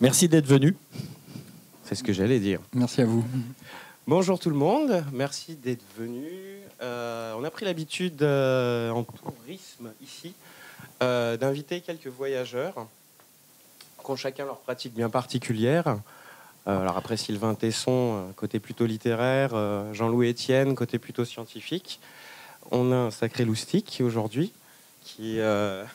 Merci d'être venu. C'est ce que j'allais dire. Merci à vous. Bonjour tout le monde, merci d'être venu. On a pris l'habitude en tourisme ici d'inviter quelques voyageurs qui ont chacun leur pratique bien particulière. Alors après Sylvain Tesson, côté plutôt littéraire, Jean-Louis Etienne, côté plutôt scientifique. On a un sacré loustique aujourd'hui qui a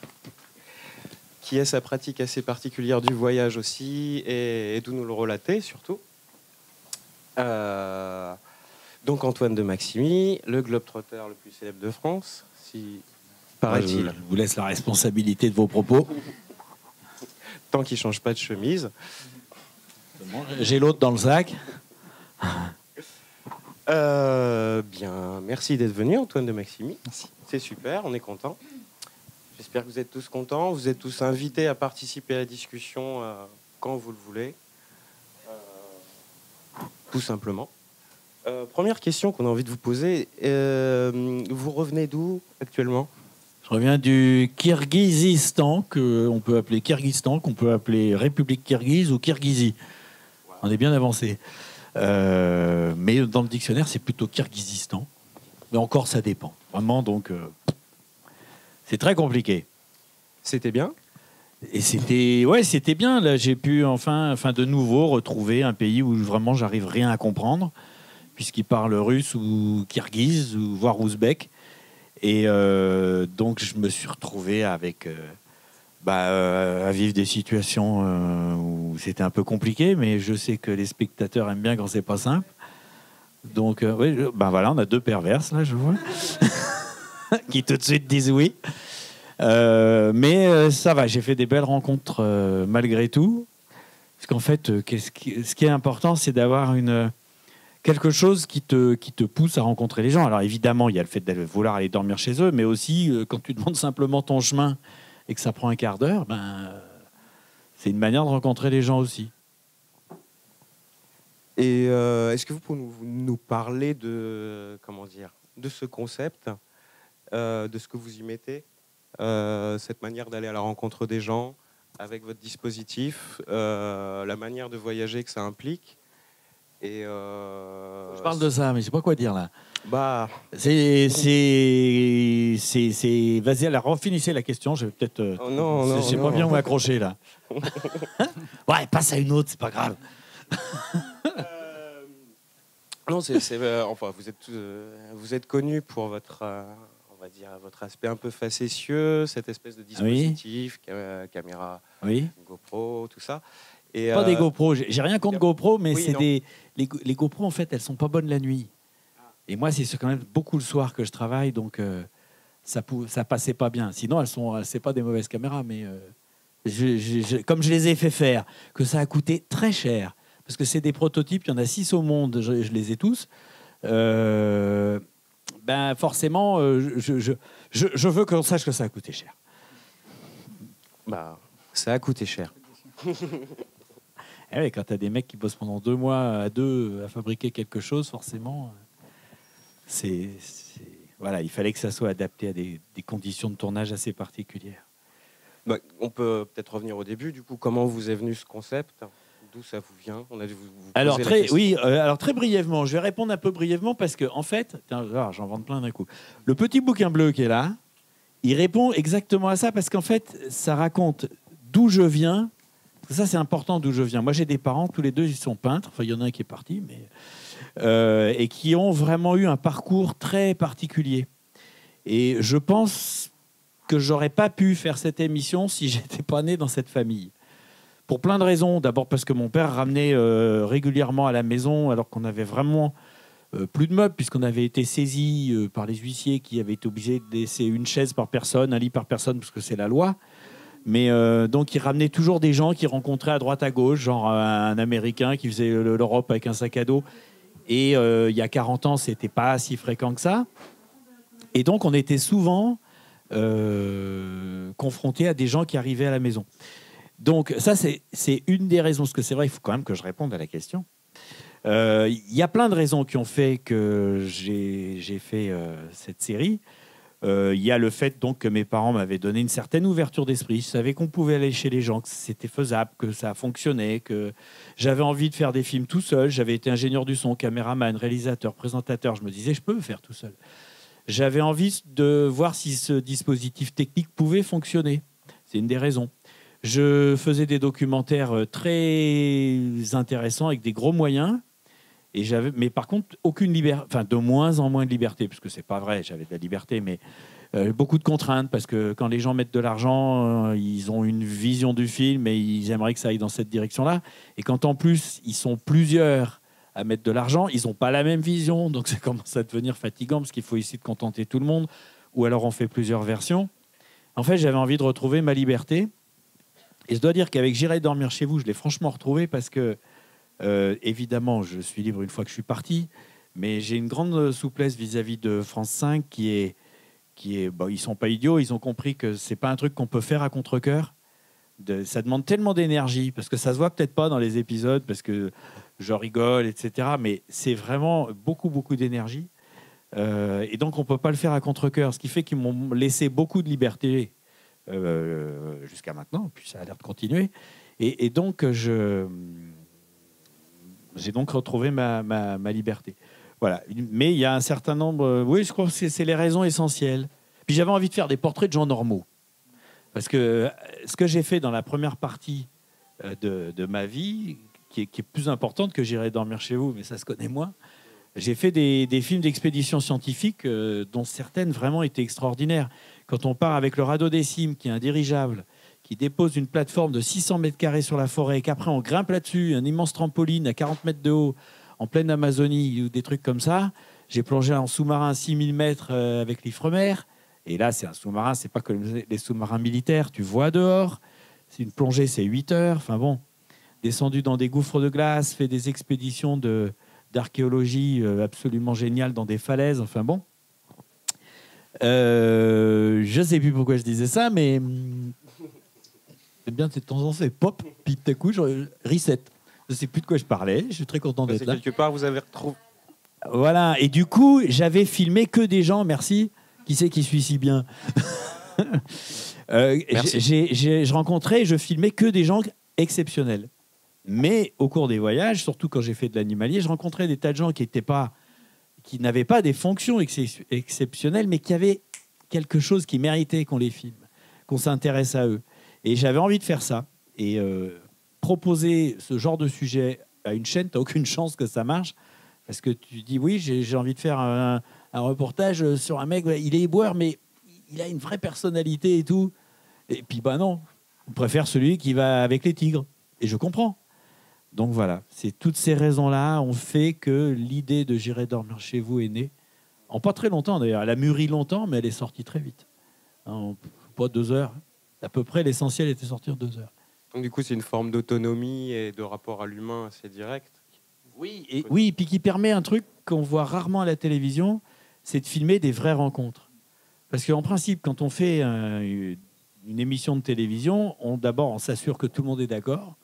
sa pratique assez particulière du voyage aussi et d'où nous le relater surtout. Donc Antoine de Maximy, le globetrotter le plus célèbre de France, si paraît-il. Je vous laisse la responsabilité de vos propos. Tant qu'il ne change pas de chemise. J'ai l'autre dans le sac. Bien, merci d'être venu Antoine de Maximy. Merci. C'est super, on est content. J'espère que vous êtes tous contents. Vous êtes tous invités à participer à la discussion quand vous le voulez. Tout simplement. Première question qu'on a envie de vous poser. Vous revenez d'où actuellement? Je reviens du Kirghizistan, qu'on peut appeler Kirghizistan, qu'on peut appeler République kirghize ou Kirghizie. Wow. On est bien avancé. Mais dans le dictionnaire, c'est plutôt Kirghizistan. Mais encore, ça dépend. Vraiment, donc, c'est très compliqué. C'était bien ? Et c'était ouais, c'était bien. Là, j'ai pu enfin de nouveau retrouver un pays où vraiment, j'arrive rien à comprendre, puisqu'il parle russe ou kirghize, ou voire ouzbek. Et donc, je me suis retrouvé avec, à vivre des situations où c'était un peu compliqué, mais je sais que les spectateurs aiment bien quand c'est pas simple. Donc, voilà, on a deux perverses, là, je vois, qui tout de suite disent oui. Mais ça va, j'ai fait des belles rencontres malgré tout. Parce qu'en fait, ce qui est important, c'est d'avoir quelque chose qui te pousse à rencontrer les gens. Alors évidemment, il y a le fait de vouloir aller dormir chez eux, mais aussi quand tu demandes simplement ton chemin et que ça prend un quart d'heure, c'est une manière de rencontrer les gens aussi. Et est-ce que vous pouvez nous parler de ce concept, de ce que vous y mettez, cette manière d'aller à la rencontre des gens avec votre dispositif, la manière de voyager que ça implique? Et je parle de ça, mais je sais pas quoi dire là. Vas-y, alors finissez la question. Je vais peut-être. Oh non, non. Je sais pas bien où m'accrocher là. Ouais, passe à une autre, c'est pas grave. Non, vous êtes connu pour votre, on va dire, votre aspect un peu facétieux, cette espèce de dispositif, oui. Caméra, oui. GoPro, tout ça. Et pas des GoPro, j'ai rien contre GoPro, mais oui, c'est les GoPro en fait, elles sont pas bonnes la nuit. Et moi, c'est quand même beaucoup le soir que je travaille, donc ça passait pas bien. Sinon, c'est pas des mauvaises caméras, mais comme je les ai fait faire, que ça a coûté très cher, parce que c'est des prototypes, il y en a 6 au monde, je les ai tous. Forcément, je veux qu'on sache que ça a coûté cher. Ça a coûté cher. Ouais, quand tu as des mecs qui bossent pendant 2 mois à deux à fabriquer quelque chose, forcément, voilà, il fallait que ça soit adapté à des conditions de tournage assez particulières. On peut peut-être revenir au début. Du coup, comment vous est venu ce concept? D'où ça vous vient? On a dû vous alors très, oui, alors très brièvement, je vais répondre un peu brièvement parce que en fait, j'en vends plein d'un coup. Le petit bouquin bleu qui est là, il répond exactement à ça parce qu'en fait, ça raconte d'où je viens. Ça, c'est important d'où je viens. Moi, j'ai des parents, tous les deux, ils sont peintres. Enfin, il y en a un qui est parti, mais... et qui ont vraiment eu un parcours très particulier. Et je pense que je n'aurais pas pu faire cette émission si je n'étais pas né dans cette famille. Pour plein de raisons. D'abord parce que mon père ramenait régulièrement à la maison, alors qu'on avait vraiment plus de meubles, puisqu'on avait été saisis par les huissiers qui avaient été obligés de laisser une chaise par personne, un lit par personne, parce que c'est la loi. Mais donc, il ramenait toujours des gens qu'il rencontrait à droite, à gauche, genre un Américain qui faisait l'Europe avec un sac à dos. Et il y a 40 ans, c'était pas si fréquent que ça. Et donc, on était souvent confrontés à des gens qui arrivaient à la maison. Donc, ça, c'est une des raisons. Parce que c'est vrai, il faut quand même que je réponde à la question. Il y a plein de raisons qui ont fait que j'ai fait cette série. Il y a le fait donc que mes parents m'avaient donné une certaine ouverture d'esprit. Je savais qu'on pouvait aller chez les gens, que c'était faisable, que ça fonctionnait, que j'avais envie de faire des films tout seul. J'avais été ingénieur du son, caméraman, réalisateur, présentateur. Je me disais, je peux le faire tout seul. J'avais envie de voir si ce dispositif technique pouvait fonctionner. C'est une des raisons. Je faisais des documentaires très intéressants avec des gros moyens. Et mais par contre, aucune liberté, enfin de moins en moins de liberté, parce que c'est pas vrai, j'avais de la liberté, mais beaucoup de contraintes, parce que quand les gens mettent de l'argent, ils ont une vision du film et ils aimeraient que ça aille dans cette direction-là. Et quand en plus, ils sont plusieurs à mettre de l'argent, ils n'ont pas la même vision, donc ça commence à devenir fatigant, parce qu'il faut essayer de contenter tout le monde, ou alors on fait plusieurs versions. En fait, j'avais envie de retrouver ma liberté. Et je dois dire qu'avec J'irai dormir chez vous, je l'ai franchement retrouvé, parce que évidemment, je suis libre une fois que je suis parti, mais j'ai une grande souplesse vis-à-vis de France 5 qui est bon, ils sont pas idiots, ils ont compris que c'est pas un truc qu'on peut faire à contre-cœur. Ça demande tellement d'énergie, parce que ça se voit peut-être pas dans les épisodes, parce que je rigole, etc. Mais c'est vraiment beaucoup, beaucoup d'énergie. Et donc, on peut pas le faire à contre-cœur, ce qui fait qu'ils m'ont laissé beaucoup de liberté jusqu'à maintenant, puis ça a l'air de continuer. Et donc, j'ai donc retrouvé ma liberté. Voilà. Mais il y a un certain nombre... Oui, je crois que c'est les raisons essentielles. Puis j'avais envie de faire des portraits de gens normaux. Parce que ce que j'ai fait dans la première partie de ma vie, qui est plus importante que J'irai dormir chez vous, mais ça se connaît moins, j'ai fait des films d'expédition scientifique dont certaines vraiment étaient extraordinaires. Quand on part avec le Radeau des Cimes, qui est un dirigeable, qui dépose une plateforme de 600 mètres carrés sur la forêt, qu'après on grimpe là-dessus, un immense trampoline à 40 mètres de haut, en pleine Amazonie, ou des trucs comme ça. J'ai plongé en sous-marin à 6000 mètres avec l'Ifremer. Et là, c'est un sous-marin, c'est pas comme les sous-marins militaires, tu vois dehors. C'est une plongée, c'est 8 heures. Enfin bon, descendu dans des gouffres de glace, fait des expéditions d'archéologie absolument géniales dans des falaises. Enfin bon. Je sais plus pourquoi je disais ça, mais... C'est bien de temps en temps, c'est pop, puis tout à coup, je reset. Je ne sais plus de quoi je parlais, je suis très content d'être là. Quelque part, vous avez retrouvé. Voilà, et du coup, j'avais filmé que des gens, merci, qui sait qui suis si bien. Je rencontrais et je filmais que des gens exceptionnels. Mais au cours des voyages, surtout quand j'ai fait de l'animalier, je rencontrais des tas de gens qui n'avaient pas des fonctions exceptionnelles, mais qui avaient quelque chose qui méritait qu'on les filme, qu'on s'intéresse à eux. Et j'avais envie de faire ça. Et proposer ce genre de sujet à une chaîne, tu n'as aucune chance que ça marche. Parce que tu dis, oui, j'ai envie de faire un reportage sur un mec, il est éboueur, mais il a une vraie personnalité et tout. Et puis, bah non, on préfère celui qui va avec les tigres. Et je comprends. Donc voilà, c'est toutes ces raisons-là ont fait que l'idée de J'irai dormir chez vous est née. En pas très longtemps, d'ailleurs. Elle a mûri longtemps, mais elle est sortie très vite. En pas 2 heures. À peu près, l'essentiel était sorti en 2 heures. Donc, du coup, c'est une forme d'autonomie et de rapport à l'humain assez direct. Oui, et puis qui permet un truc qu'on voit rarement à la télévision, c'est de filmer des vraies rencontres. Parce qu'en principe, quand on fait une émission de télévision, d'abord, on s'assure que tout le monde est d'accord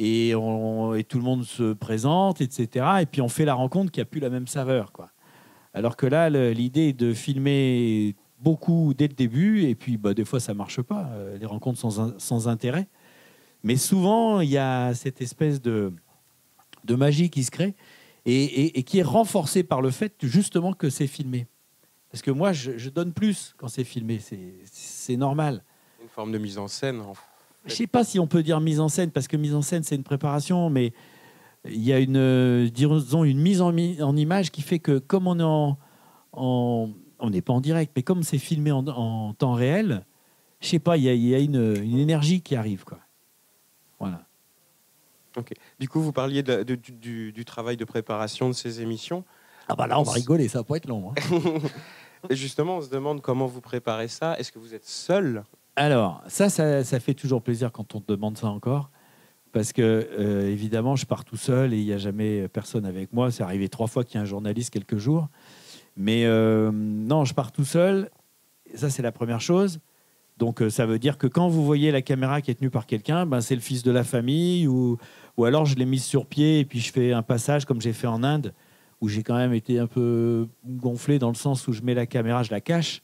et tout le monde se présente, etc. Et puis, on fait la rencontre qui n'a plus la même saveur, quoi. Alors que là, l'idée est de filmer... beaucoup dès le début, et puis bah, des fois ça marche pas, les rencontres sans intérêt, mais souvent il y a cette espèce de magie qui se crée et qui est renforcée par le fait justement que c'est filmé, parce que moi je donne plus quand c'est filmé, c'est normal. Une forme de mise en scène, en fait. Je sais pas si on peut dire mise en scène, parce que mise en scène c'est une préparation, mais il y a disons une mise en image qui fait que comme on est on n'est pas en direct, mais comme c'est filmé en temps réel, je sais pas, il y a une énergie qui arrive, quoi. Voilà. Ok. Du coup, vous parliez du travail de préparation de ces émissions. Ah bah là, on va rigoler, ça va pas être long, hein. Justement, on se demande comment vous préparez ça. Est-ce que vous êtes seul? Alors, ça fait toujours plaisir quand on te demande ça encore, parce que évidemment, je pars tout seul et il n'y a jamais personne avec moi. C'est arrivé 3 fois qu'il y a un journaliste quelques jours. Mais non, je pars tout seul. Ça, c'est la première chose. Donc, ça veut dire que quand vous voyez la caméra qui est tenue par quelqu'un, ben, c'est le fils de la famille ou alors je l'ai mise sur pied et puis je fais un passage comme j'ai fait en Inde où j'ai quand même été un peu gonflé dans le sens où je mets la caméra, je la cache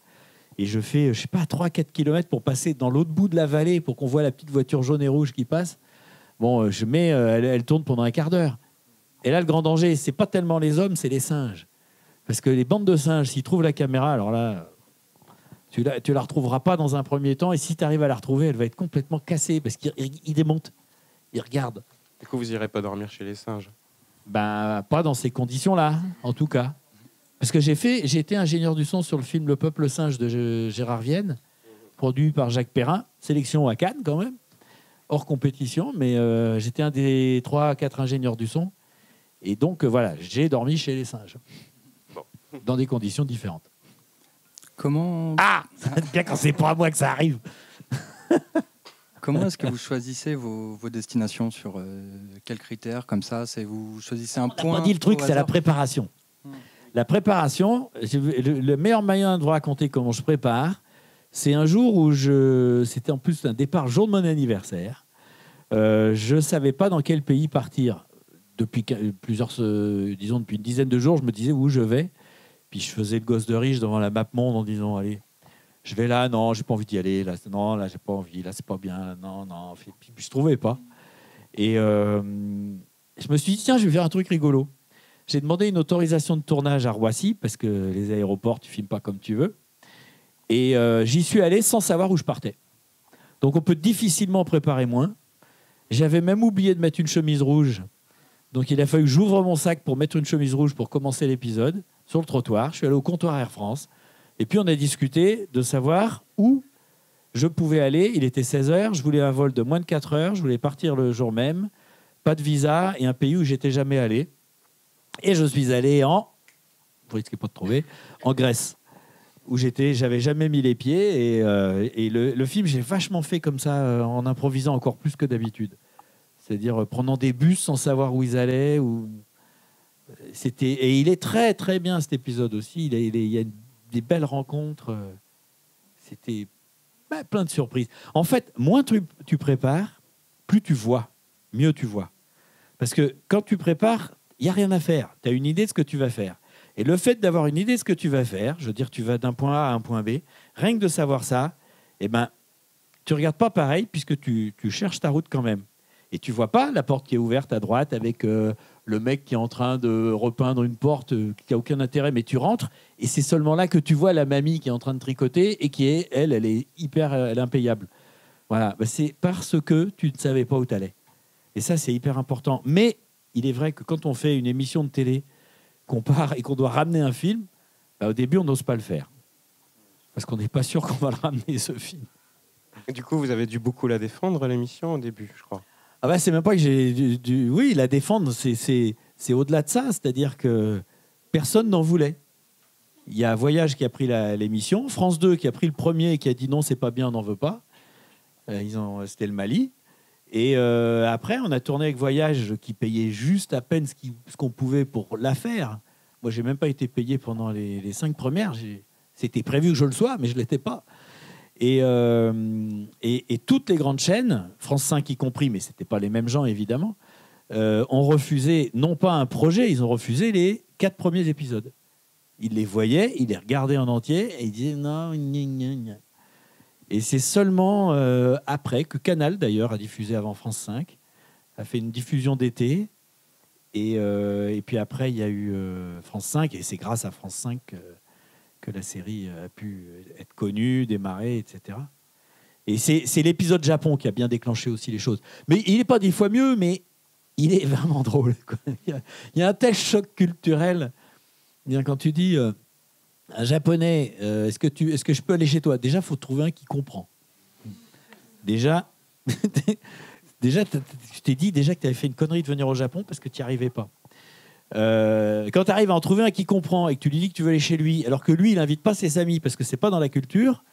et je fais, je sais pas, 3-4 km pour passer dans l'autre bout de la vallée pour qu'on voit la petite voiture jaune et rouge qui passe. Bon, je mets, elle tourne pendant un quart d'heure. Et là, le grand danger, c'est pas tellement les hommes, c'est les singes. Parce que les bandes de singes, s'ils trouvent la caméra, alors là, tu la retrouveras pas dans un premier temps. Et si tu arrives à la retrouver, elle va être complètement cassée parce qu'ils démontent, ils regardent. Du coup, vous n'irez pas dormir chez les singes? Ben, pas dans ces conditions-là, en tout cas. Parce que j'ai été ingénieur du son sur le film Le peuple singe de Gérard Vienne, produit par Jacques Perrin, sélection à Cannes quand même, hors compétition, mais j'étais un des 3 à 4 ingénieurs du son. Et donc, voilà, j'ai dormi chez les singes. Bon. Dans des conditions différentes. Comment... Ah, ça va être bien quand c'est pas à moi que ça arrive. Comment est-ce que vous choisissez vos destinations sur quels critères comme ça? Vous choisissez un point. On n'a pas dit le truc, c'est la préparation. La préparation, le meilleur moyen de vous raconter comment je prépare, c'est un jour où c'était en plus un départ jour de mon anniversaire. Je ne savais pas dans quel pays partir. Depuis depuis une dizaine de jours, je me disais où je vais. Puis je faisais le gosse de riche devant la map monde en disant allez. Je vais là, non, j'ai pas envie d'y aller, là, non, là, j'ai pas envie, là, c'est pas bien, non, non. Puis, je trouvais pas. Et je me suis dit, tiens, je vais faire un truc rigolo. J'ai demandé une autorisation de tournage à Roissy, parce que les aéroports, tu filmes pas comme tu veux. Et j'y suis allé sans savoir où je partais. Donc, on peut difficilement préparer moins. J'avais même oublié de mettre une chemise rouge. Donc, il a fallu que j'ouvre mon sac pour mettre une chemise rouge pour commencer l'épisode, sur le trottoir. Je suis allé au comptoir Air France. Et puis, on a discuté de savoir où je pouvais aller. Il était 16h, je voulais un vol de moins de 4 heures, je voulais partir le jour même, pas de visa et un pays où j'étais jamais allé. Et je suis allé vous risquez pas de trouver, en Grèce, où j'avais jamais mis les pieds. Et le film, j'ai vachement fait comme ça, en improvisant encore plus que d'habitude. C'est-à-dire prenant des bus sans savoir où ils allaient. Et il est très, très bien, cet épisode aussi. Il y a des belles rencontres, c'était plein de surprises. En fait, moins tu prépares, plus tu vois, mieux tu vois. Parce que quand tu prépares, il n'y a rien à faire. Tu as une idée de ce que tu vas faire. Et le fait d'avoir une idée de ce que tu vas faire, je veux dire, tu vas d'un point A à un point B, rien que de savoir ça, eh ben, tu ne regardes pas pareil puisque tu cherches ta route quand même. Et tu ne vois pas la porte qui est ouverte à droite avec... le mec qui est en train de repeindre une porte qui n'a aucun intérêt, mais tu rentres et c'est seulement là que tu vois la mamie qui est en train de tricoter et qui est, elle est hyper impayable. Voilà, bah, c'est parce que tu ne savais pas où tu allais. Et ça, c'est hyper important. Mais il est vrai que quand on fait une émission de télé, qu'on part et qu'on doit ramener un film, bah, au début, on n'ose pas le faire. Parce qu'on n'est pas sûr qu'on va le ramener, ce film. Et du coup, vous avez dû beaucoup la défendre, l'émission, au début, je crois. Ah bah c'est même pas que j'ai dû... Oui, la défendre, c'est au-delà de ça. C'est-à-dire que personne n'en voulait. Il y a Voyage qui a pris l'émission, France 2 qui a pris le premier et qui a dit non, c'est pas bien, on n'en veut pas. C'était le Mali. Et après, on a tourné avec Voyage qui payait juste à peine ce qu'on pouvait pour la faire. Moi, j'ai même pas été payé pendant les 5 premières. C'était prévu que je le sois, mais je l'étais pas. Et toutes les grandes chaînes, France 5 y compris, mais ce n'étaient pas les mêmes gens évidemment, ont refusé non pas un projet, ils ont refusé les 4 premiers épisodes. Ils les voyaient, ils les regardaient en entier et ils disaient non, gna, gna, gna. Et c'est seulement après que Canal d'ailleurs a diffusé avant France 5, a fait une diffusion d'été et puis après il y a eu France 5 et c'est grâce à France 5 que la série a pu être connue, démarrer, etc. Et c'est l'épisode Japon qui a bien déclenché aussi les choses. Mais il n'est pas 10 fois mieux, mais il est vraiment drôle. Il y a un tel choc culturel. Bien, quand tu dis un Japonais, est-ce que je peux aller chez toi? Déjà, il faut trouver un qui comprend. Déjà je t'ai dit déjà que tu avais fait une connerie de venir au Japon parce que tu n'y arrivais pas. Quand tu arrives à en trouver un qui comprend et que tu lui dis que tu veux aller chez lui, alors que lui, il n'invite pas ses amis parce que c'est pas dans la culture,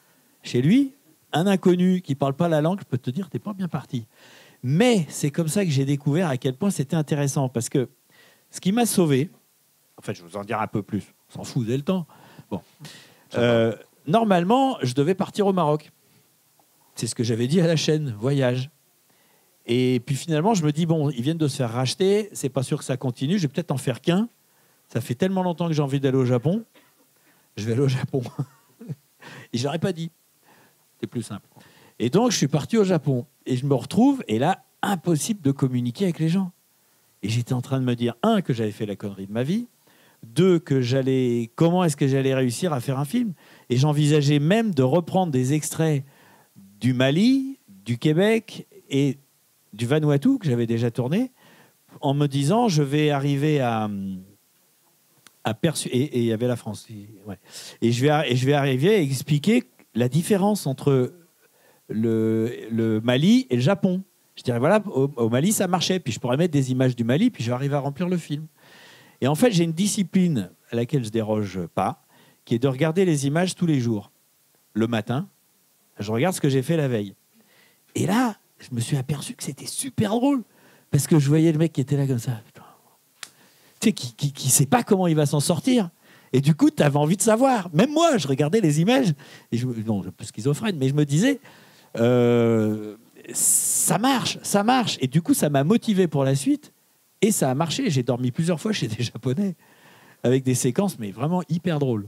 chez lui, un inconnu qui parle pas la langue, je peux te dire, t'es pas bien parti. Mais c'est comme ça que j'ai découvert à quel point c'était intéressant parce que ce qui m'a sauvé, en fait, je vous en dirai un peu plus, on s'en fout, vous avez le temps. Bon. Normalement, je devais partir au Maroc. C'est ce que j'avais dit à la chaîne Voyage. Et puis finalement, je me dis, bon, ils viennent de se faire racheter, c'est pas sûr que ça continue, je vais peut-être en faire qu'un. Ça fait tellement longtemps que j'ai envie d'aller au Japon, je vais aller au Japon. Et je n'aurais pas dit. C'est plus simple. Et donc, je suis parti au Japon. Et je me retrouve, et là, impossible de communiquer avec les gens. Et j'étais en train de me dire, un, que j'avais fait la connerie de ma vie, deux, que j'allais... Comment est-ce que j'allais réussir à faire un film? Et j'envisageais même de reprendre des extraits du Mali, du Québec et du Vanuatu, que j'avais déjà tourné, en me disant, je vais arriver à persuader... Et il y avait la France. Ouais. Et je vais arriver à expliquer la différence entre le Mali et le Japon. Je dirais, voilà, au Mali, ça marchait. Puis je pourrais mettre des images du Mali, puis je vais arriver à remplir le film. Et en fait, j'ai une discipline à laquelle je ne déroge pas, qui est de regarder les images tous les jours. Le matin, je regarde ce que j'ai fait la veille. Et là, je me suis aperçu que c'était super drôle, parce que je voyais le mec qui était là comme ça. Tu sais, qui ne sait pas comment il va s'en sortir. Et du coup, tu avais envie de savoir. Même moi, je regardais les images. Et je, non, je suis un peu schizophrène, mais je me disais... ça marche, ça marche. Et du coup, ça m'a motivé pour la suite. Et ça a marché. J'ai dormi plusieurs fois chez des Japonais avec des séquences, mais vraiment hyper drôles.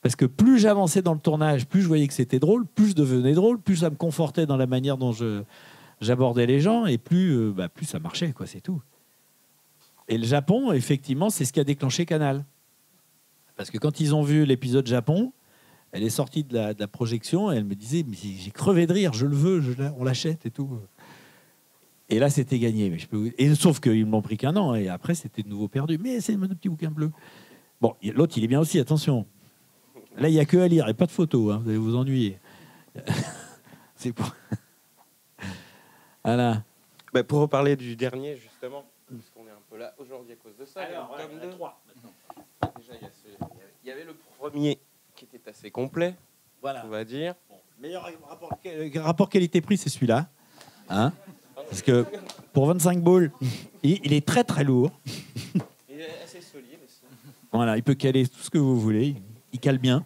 Parce que plus j'avançais dans le tournage, plus je voyais que c'était drôle, plus je devenais drôle, plus ça me confortait dans la manière dont j'abordais les gens, et plus, plus ça marchait, quoi, c'est tout. Et le Japon, effectivement, c'est ce qui a déclenché Canal. Parce que quand ils ont vu l'épisode Japon, elle est sortie de la projection et elle me disait, mais j'ai crevé de rire, je le veux, on l'achète et tout. Et là, c'était gagné. Mais je peux vous... Et sauf qu'ils ne m'ont pris qu'un an et après, c'était de nouveau perdu. Mais c'est mon petit bouquin bleu. Bon, l'autre, il est bien aussi, attention. Là, il n'y a que à lire et pas de photos, hein, vous allez vous ennuyer. C'est pour... Voilà. Bah, pour reparler du dernier, justement, parce qu'on est un peu là aujourd'hui à cause de ça. Alors, il y a le tome 2. 3, maintenant. Déjà, il y avait le premier qui était assez complet, voilà, on va dire. Bon, meilleur rapport qualité-prix, c'est celui-là. Hein, parce que pour 25 boules, il est très, très lourd. Il est assez solide aussi. Voilà, il peut caler tout ce que vous voulez. Il cale bien.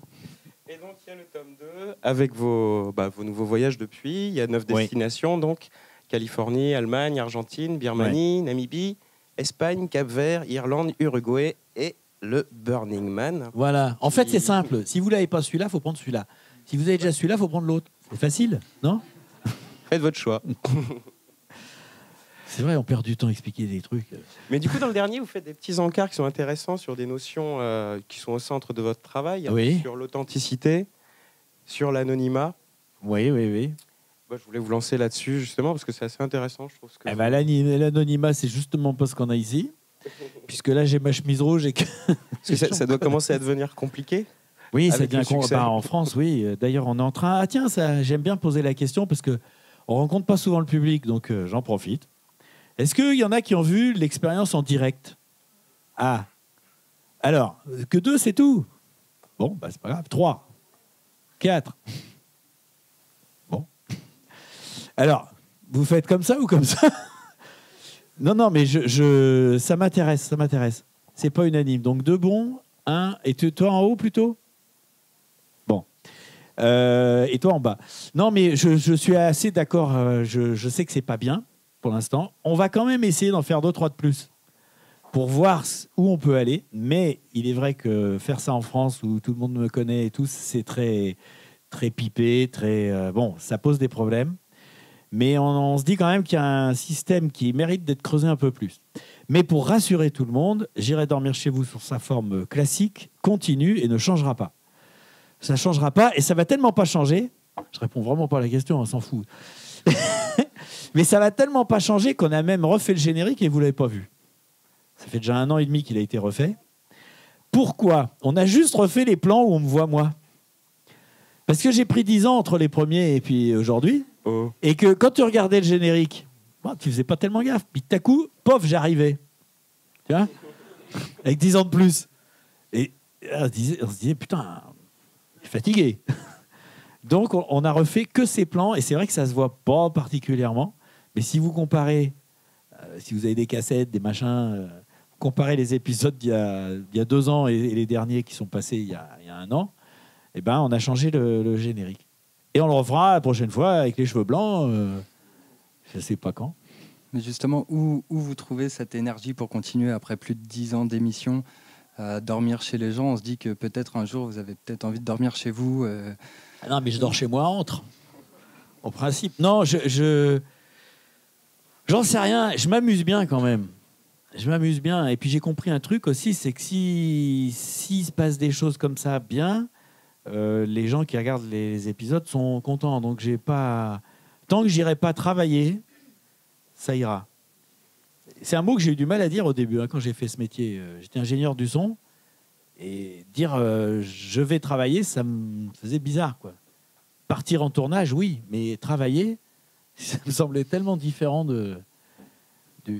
Et donc, il y a le tome 2 avec vos nouveaux voyages depuis. Il y a 9 destinations, donc Californie, Allemagne, Argentine, Birmanie, Namibie, Espagne, Cap-Vert, Irlande, Uruguay et le Burning Man. Voilà. En fait, c'est simple. Si vous l'avez pas celui-là, faut prendre celui-là. Si vous avez déjà celui-là, faut prendre l'autre. C'est facile, non? Faites votre choix. C'est vrai, on perd du temps à expliquer des trucs. Mais du coup, dans le dernier, vous faites des petits encarts qui sont intéressants sur des notions qui sont au centre de votre travail, hein, sur l'authenticité, sur l'anonymat. Oui. Bah, je voulais vous lancer là-dessus, justement, parce que c'est assez intéressant, je trouve. L'anonymat, c'est justement pas ce qu'on a ici. Puisque là, j'ai ma chemise rouge et que... ça doit commencer à devenir compliqué. Oui, ça devient compliqué. Bah, en France, oui. D'ailleurs, on est en train... Ah tiens, j'aime bien poser la question parce qu'on ne rencontre pas souvent le public, donc j'en profite. Est-ce qu'il y en a qui ont vu l'expérience en direct? Ah. Alors, que 2, c'est tout. Bon, bah, c'est pas grave. 3. 4. Bon. Alors, vous faites comme ça ou comme ça? Non, mais ça m'intéresse. C'est pas unanime. Donc 2 bons, 1. Et toi en haut plutôt? Bon. Et toi en bas? Non, mais je suis assez d'accord. Je sais que c'est pas bien pour l'instant. On va quand même essayer d'en faire 2-3 de plus pour voir où on peut aller. Mais il est vrai que faire ça en France où tout le monde me connaît et tout, c'est très, très pipé, très... bon, ça pose des problèmes. Mais on se dit quand même qu'il y a un système qui mérite d'être creusé un peu plus. Mais pour rassurer tout le monde, J'irai dormir chez vous sur sa forme classique, continue et ne changera pas. Ça ne changera pas et ça ne va tellement pas changer. Je réponds vraiment pas à la question, on s'en fout. Mais ça ne va tellement pas changer qu'on a même refait le générique et vous ne l'avez pas vu. Ça fait déjà 1 an et demi qu'il a été refait. Pourquoi? On a juste refait les plans où on me voit moi. Parce que j'ai pris 10 ans entre les premiers et puis aujourd'hui. Oh. Et que quand tu regardais le générique, tu faisais pas tellement gaffe. Puis tout à coup, pof, j'arrivais. Tu vois? Avec 10 ans de plus. Et on se disait, putain, je suis fatigué. Donc, on a refait que ces plans. Et c'est vrai que ça se voit pas particulièrement. Mais si vous comparez, si vous avez des cassettes, des machins, comparez les épisodes d'il y a 2 ans et les derniers qui sont passés il y a 1 an, eh ben, on a changé le générique. Et on le refera la prochaine fois avec les cheveux blancs, je ne sais pas quand. Mais justement, où vous trouvez cette énergie pour continuer après plus de 10 ans d'émission, à dormir chez les gens. On se dit que peut-être un jour, vous avez peut-être envie de dormir chez vous. Ah non, mais je dors chez moi, entre. En principe. Non, j'en sais rien. Je m'amuse bien quand même. Je m'amuse bien. Et puis j'ai compris un truc aussi, c'est que s'il se passe des choses comme ça bien, les gens qui regardent les épisodes sont contents. Donc j'ai pas... Tant que j'irai pas travailler, ça ira. C'est un mot que j'ai eu du mal à dire au début, hein, quand j'ai fait ce métier. J'étais ingénieur du son. Et dire je vais travailler, ça me faisait bizarre, quoi. Partir en tournage, oui, mais travailler, ça me semblait tellement différent de...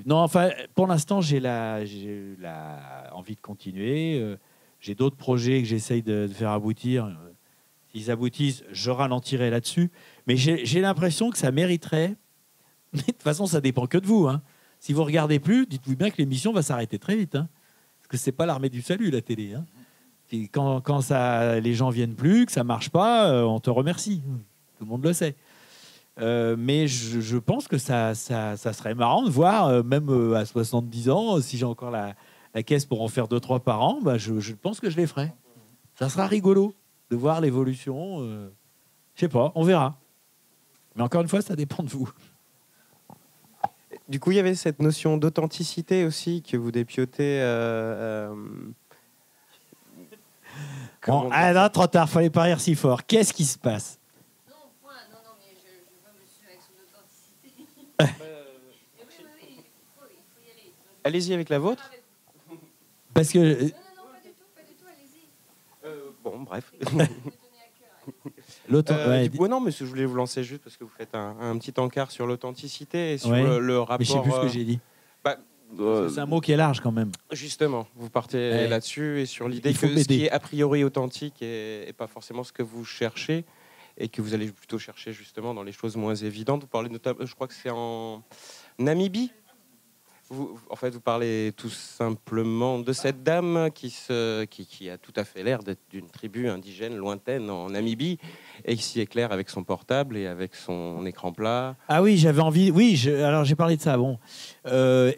Non, enfin, pour l'instant, j'ai envie de continuer. J'ai d'autres projets que j'essaye de faire aboutir. S'ils aboutissent, je ralentirai là-dessus. Mais j'ai l'impression que ça mériterait. Mais de toute façon, ça dépend que de vous. Hein. Si vous ne regardez plus, dites-vous bien que l'émission va s'arrêter très vite. Hein. Parce que ce n'est pas l'armée du salut, la télé. Hein. Et quand ça, les gens ne viennent plus, que ça ne marche pas, on te remercie. Tout le monde le sait. Mais je pense que ça serait marrant de voir, même à 70 ans, si j'ai encore la caisse pour en faire 2-3 par an, bah je pense que je les ferai. Ça sera rigolo de voir l'évolution. Je sais pas, on verra. Mais encore une fois, ça dépend de vous. Du coup, il y avait cette notion d'authenticité aussi que vous dépiotez. Bon, ah non, trop tard, fallait pas rire si fort. Qu'est-ce qui se passe? Allez-y avec la vôtre. Parce que... Non, pas du tout, allez-y. Bon, bref. Ouais, ouais, non, mais je voulais vous lancer juste parce que vous faites un petit encart sur l'authenticité et sur ouais. le rapport... Mais je sais plus ce que j'ai dit. Bah, c'est un mot qui est large quand même. Justement, vous partez ouais. là-dessus et sur l'idée que ce qui est a priori authentique et pas forcément ce que vous cherchez et que vous allez plutôt chercher justement dans les choses moins évidentes. Vous parlez notamment, je crois que c'est en Namibie. En fait, vous parlez tout simplement de cette dame qui a tout à fait l'air d'être d'une tribu indigène lointaine en Namibie et qui s'y éclaire avec son portable et avec son écran plat. Ah oui, j'avais envie... Oui, alors j'ai parlé de ça, bon.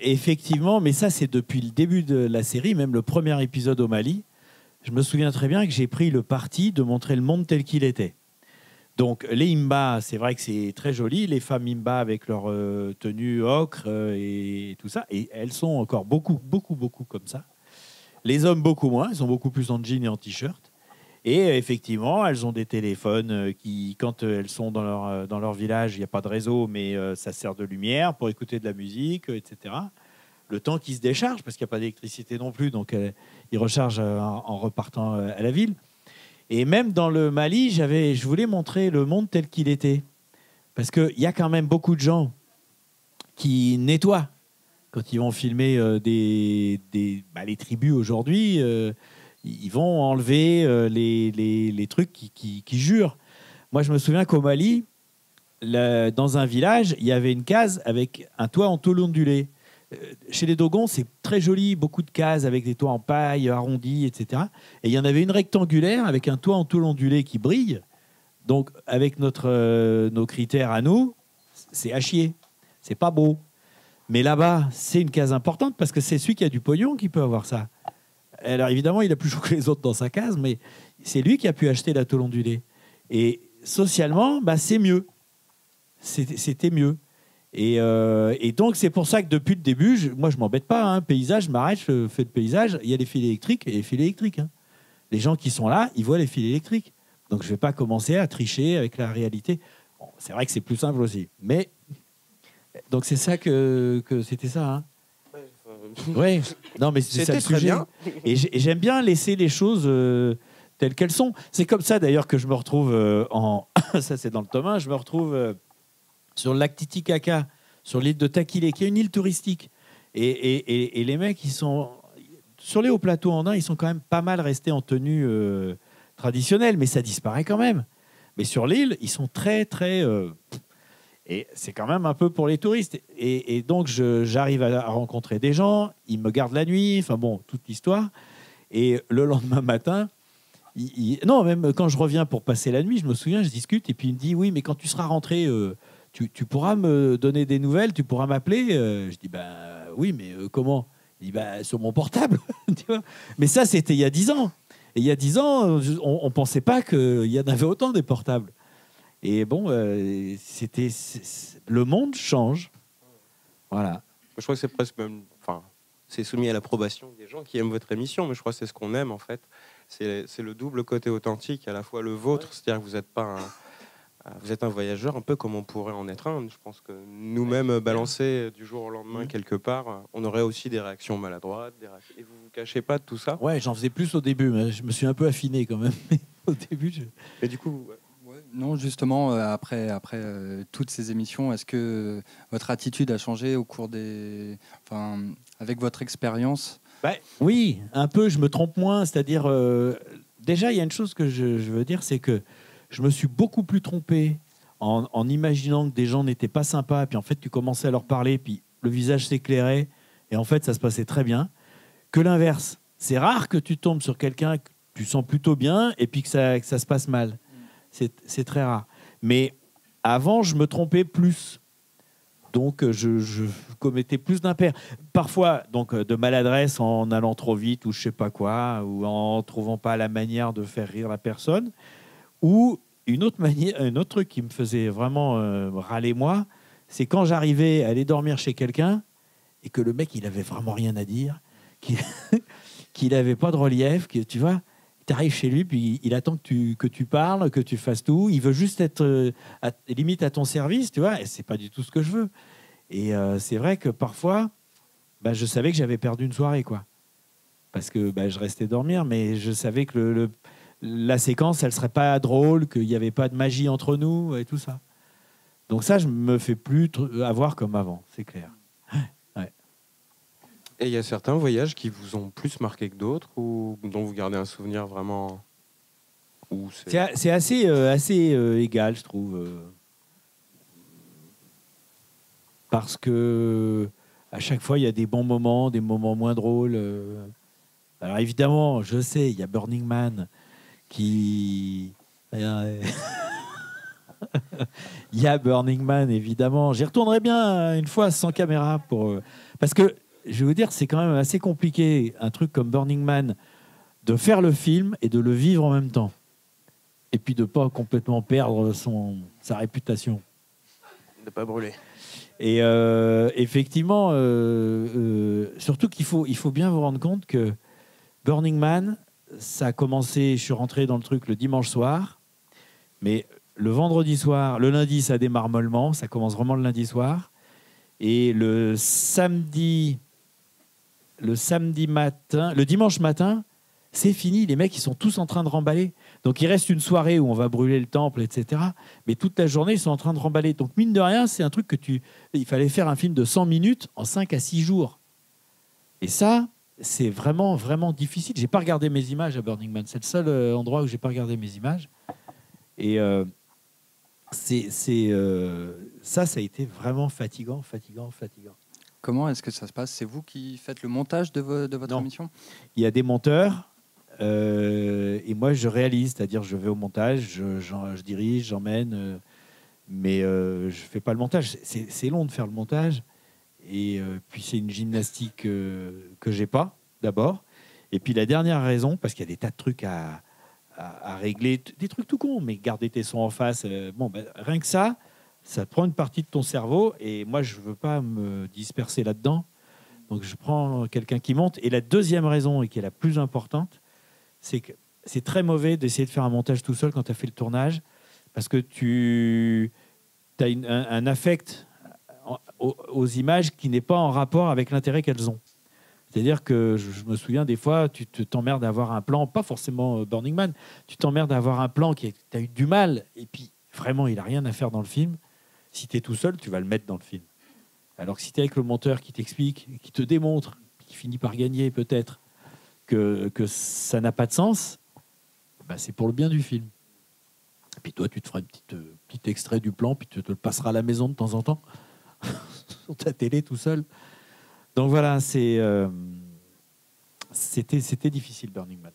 Effectivement, mais ça, c'est depuis le début de la série, même le premier épisode au Mali. Je me souviens très bien que j'ai pris le parti de montrer le monde tel qu'il était. Donc, les Himba, c'est vrai que c'est très joli. Les femmes Himba avec leur tenue ocre et tout ça. Et elles sont encore beaucoup comme ça. Les hommes, beaucoup moins. Ils sont beaucoup plus en jean et en t-shirt. Et effectivement, elles ont des téléphones qui, quand elles sont dans leur village, il n'y a pas de réseau, mais ça sert de lumière pour écouter de la musique, etc. Le temps qu'ils se déchargent, parce qu'il n'y a pas d'électricité non plus. Donc, ils rechargent en repartant à la ville. Et même dans le Mali, je voulais montrer le monde tel qu'il était. Parce qu'il y a quand même beaucoup de gens qui nettoient quand ils vont filmer les tribus aujourd'hui. Ils vont enlever les trucs qui jurent. Moi, je me souviens qu'au Mali, dans un village, il y avait une case avec un toit en tôle ondulée. Chez les Dogons, c'est très joli, beaucoup de cases avec des toits en paille, arrondis, etc. Et il y en avait une rectangulaire avec un toit en tôle ondulée qui brille. Donc, avec nos critères à nous, c'est à chier. C'est pas beau. Mais là-bas, c'est une case importante parce que c'est celui qui a du pognon qui peut avoir ça. Alors, évidemment, il a plus chaud que les autres dans sa case, mais c'est lui qui a pu acheter la tôle ondulée. Et socialement, bah, c'est mieux. C'était mieux. Et donc, c'est pour ça que depuis le début, moi, je m'embête pas. Hein, paysage, je m'arrête, je fais le paysage. Il y a les fils électriques et les fils électriques. Hein. Les gens qui sont là, ils voient les fils électriques. Donc, je ne vais pas commencer à tricher avec la réalité. Bon, c'est vrai que c'est plus simple aussi. Mais, donc, c'est ça que c'était ça. Hein. Oui, non, mais c'est ça le sujet. Bien. Et j'aime bien laisser les choses telles qu'elles sont. C'est comme ça, d'ailleurs, que je me retrouve ça, c'est dans le tome 1. Je me retrouve... sur le lac Titicaca, sur l'île de Takilé, qui est une île touristique. Et les mecs, ils sont... Sur les hauts plateaux en Inde, ils sont quand même pas mal restés en tenue traditionnelle, mais ça disparaît quand même. Mais sur l'île, ils sont très... Et c'est quand même un peu pour les touristes. Et donc, j'arrive à rencontrer des gens, ils me gardent la nuit, enfin bon, toute l'histoire. Et le lendemain matin... Non, même quand je reviens pour passer la nuit, je me souviens, je discute, et puis il me dit, oui, mais quand tu seras rentré... Tu pourras me donner des nouvelles, tu pourras m'appeler. Je dis, ben oui, mais comment ? Il dit, bah, sur mon portable. Tu vois, mais ça, c'était il y a 10 ans. Et il y a 10 ans, on ne pensait pas qu'il y en avait autant des portables. Et bon, le monde change. Voilà. Je crois que c'est presque même... Enfin, c'est soumis à l'approbation des gens qui aiment votre émission, mais je crois que c'est ce qu'on aime, en fait. C'est le double côté authentique, à la fois le vôtre, c'est-à-dire que vous n'êtes pas vous êtes un voyageur, un peu comme on pourrait en être un. Je pense que nous-mêmes, balancer du jour au lendemain quelque part, on aurait aussi des réactions maladroites. Et vous ne vous cachez pas de tout ça? Ouais, j'en faisais plus au début, mais je me suis un peu affiné quand même. Au début, Mais du coup... Non, justement, après toutes ces émissions, est-ce que votre attitude a changé au cours des... Enfin, avec votre expérience? Oui, un peu, je me trompe moins. C'est-à-dire, déjà, il y a une chose que je veux dire, c'est que je me suis beaucoup plus trompé en imaginant que des gens n'étaient pas sympas. Puis en fait, tu commençais à leur parler, puis le visage s'éclairait. Et en fait, ça se passait très bien. Que l'inverse. C'est rare que tu tombes sur quelqu'un que tu sens plutôt bien et puis que ça se passe mal. C'est très rare. Mais avant, je me trompais plus. Donc, je commettais plus d'impairs. Parfois, donc, de maladresse en allant trop vite ou je ne sais pas quoi, ou en ne trouvant pas la manière de faire rire la personne. Ou une autre truc qui me faisait vraiment râler, moi, c'est quand j'arrivais à aller dormir chez quelqu'un et que le mec, il n'avait vraiment rien à dire, qu'il n'avait pas de relief, que, tu vois. Tu arrives chez lui, puis il attend que tu parles, que tu fasses tout. Il veut juste être limite à ton service, tu vois. Et c'est pas du tout ce que je veux. Et c'est vrai que parfois, bah, je savais que j'avais perdu une soirée, quoi. Parce que bah, je restais dormir, mais je savais que la séquence, elle serait pas drôle, qu'il n'y avait pas de magie entre nous et tout ça. Donc ça, je me fais plus avoir comme avant, c'est clair. Et il y a certains voyages qui vous ont plus marqué que d'autres ou dont vous gardez un souvenir vraiment... C'est assez égal, je trouve. Parce que à chaque fois, il y a des bons moments, des moments moins drôles. Alors évidemment, je sais, il y a Burning Man qui... Il y a Burning Man, évidemment. J'y retournerai bien une fois sans caméra pour... Parce que je vais vous dire, c'est quand même assez compliqué, un truc comme Burning Man, de faire le film et de le vivre en même temps. Et puis de ne pas complètement perdre sa réputation. De ne pas brûler. Et effectivement, surtout qu'il faut bien vous rendre compte que Burning Man, ça a commencé, je suis rentré dans le truc le dimanche soir, mais le vendredi soir, le lundi, ça démarre mollement, ça commence vraiment le lundi soir. Et le dimanche matin, c'est fini. Les mecs, ils sont tous en train de remballer. Donc, il reste une soirée où on va brûler le temple, etc. Mais toute la journée, ils sont en train de remballer. Donc, mine de rien, c'est un truc il fallait faire un film de 100 minutes en 5 à 6 jours. Et ça, c'est vraiment, vraiment difficile. Je n'ai pas regardé mes images à Burning Man. C'est le seul endroit où je n'ai pas regardé mes images. Et ça a été vraiment fatigant. Comment est-ce que ça se passe? C'est vous qui faites le montage de votre émission? Il y a des monteurs et moi, je réalise. C'est-à-dire, je vais au montage, je dirige, j'emmène. Mais je ne fais pas le montage. C'est long de faire le montage. Et puis, c'est une gymnastique que je n'ai pas, d'abord. Et puis, la dernière raison, parce qu'il y a des tas de trucs à régler. Des trucs tout cons, mais garder tes sons en face. Rien que ça... Ça prend une partie de ton cerveau et moi, je ne veux pas me disperser là-dedans. Donc, je prends quelqu'un qui monte. Et la deuxième raison, et qui est la plus importante, c'est que c'est très mauvais d'essayer de faire un montage tout seul quand tu as fait le tournage parce que tu as un affect aux images qui n'est pas en rapport avec l'intérêt qu'elles ont. C'est-à-dire que je me souviens des fois, tu t'emmerdes d'avoir un plan, pas forcément Burning Man, tu t'emmerdes d'avoir un plan qui tu as eu du mal et puis vraiment, il n'a rien à faire dans le film. Si tu es tout seul, tu vas le mettre dans le film. Alors que si tu es avec le monteur qui t'explique, qui te démontre, qui finit par gagner peut-être, que ça n'a pas de sens, bah c'est pour le bien du film. Et puis toi, tu te feras un petit extrait du plan, puis tu te le passeras à la maison de temps en temps, sur ta télé tout seul. Donc voilà, c'était difficile, Burning Man.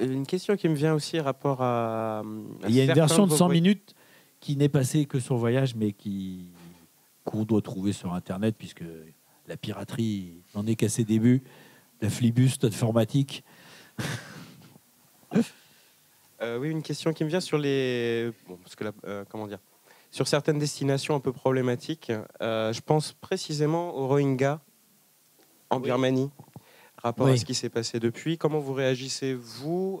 Une question qui me vient aussi rapport à... Il y a une version de 100 minutes qui n'est passée que sur Voyage, mais qu'on doit trouver sur Internet, puisque la piraterie n'en est qu'à ses débuts, la flibuste informatique. Oui, une question qui me vient sur les... Bon, parce que là, comment dire, sur certaines destinations un peu problématiques. Je pense précisément aux Rohingyas en Birmanie. Rapport à ce qui s'est passé depuis. Comment vous réagissez, vous,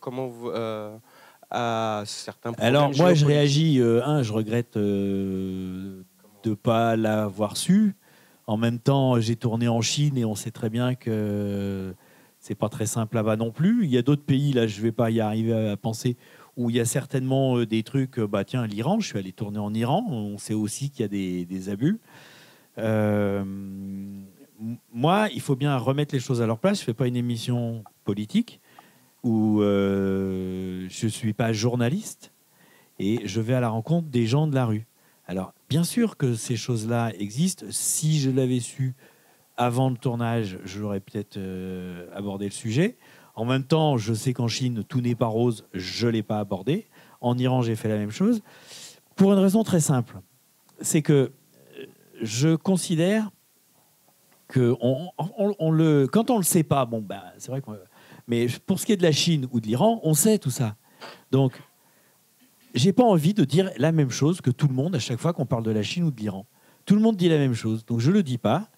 comment vous à certains problèmes? Alors, moi, je réagis. Un, je regrette de ne pas l'avoir su. En même temps, j'ai tourné en Chine et on sait très bien que c'est pas très simple là-bas non plus. Il y a d'autres pays, là, je ne vais pas y arriver à penser, où il y a certainement des trucs... Bah, tiens, l'Iran, je suis allé tourner en Iran. On sait aussi qu'il y a des abus. Moi, il faut bien remettre les choses à leur place. Je ne fais pas une émission politique où je ne suis pas journaliste et je vais à la rencontre des gens de la rue. Alors, bien sûr que ces choses-là existent. Si je l'avais su avant le tournage, j'aurais peut-être abordé le sujet. En même temps, je sais qu'en Chine, tout n'est pas rose. Je ne l'ai pas abordé. En Iran, j'ai fait la même chose. Pour une raison très simple. C'est que je considère... que quand on le sait pas, bon bah c'est vrai que, mais pour ce qui est de la Chine ou de l'Iran, on sait tout ça. Donc j'ai pas envie de dire la même chose que tout le monde à chaque fois qu'on parle de la Chine ou de l'Iran. Tout le monde dit la même chose, donc je le dis pas.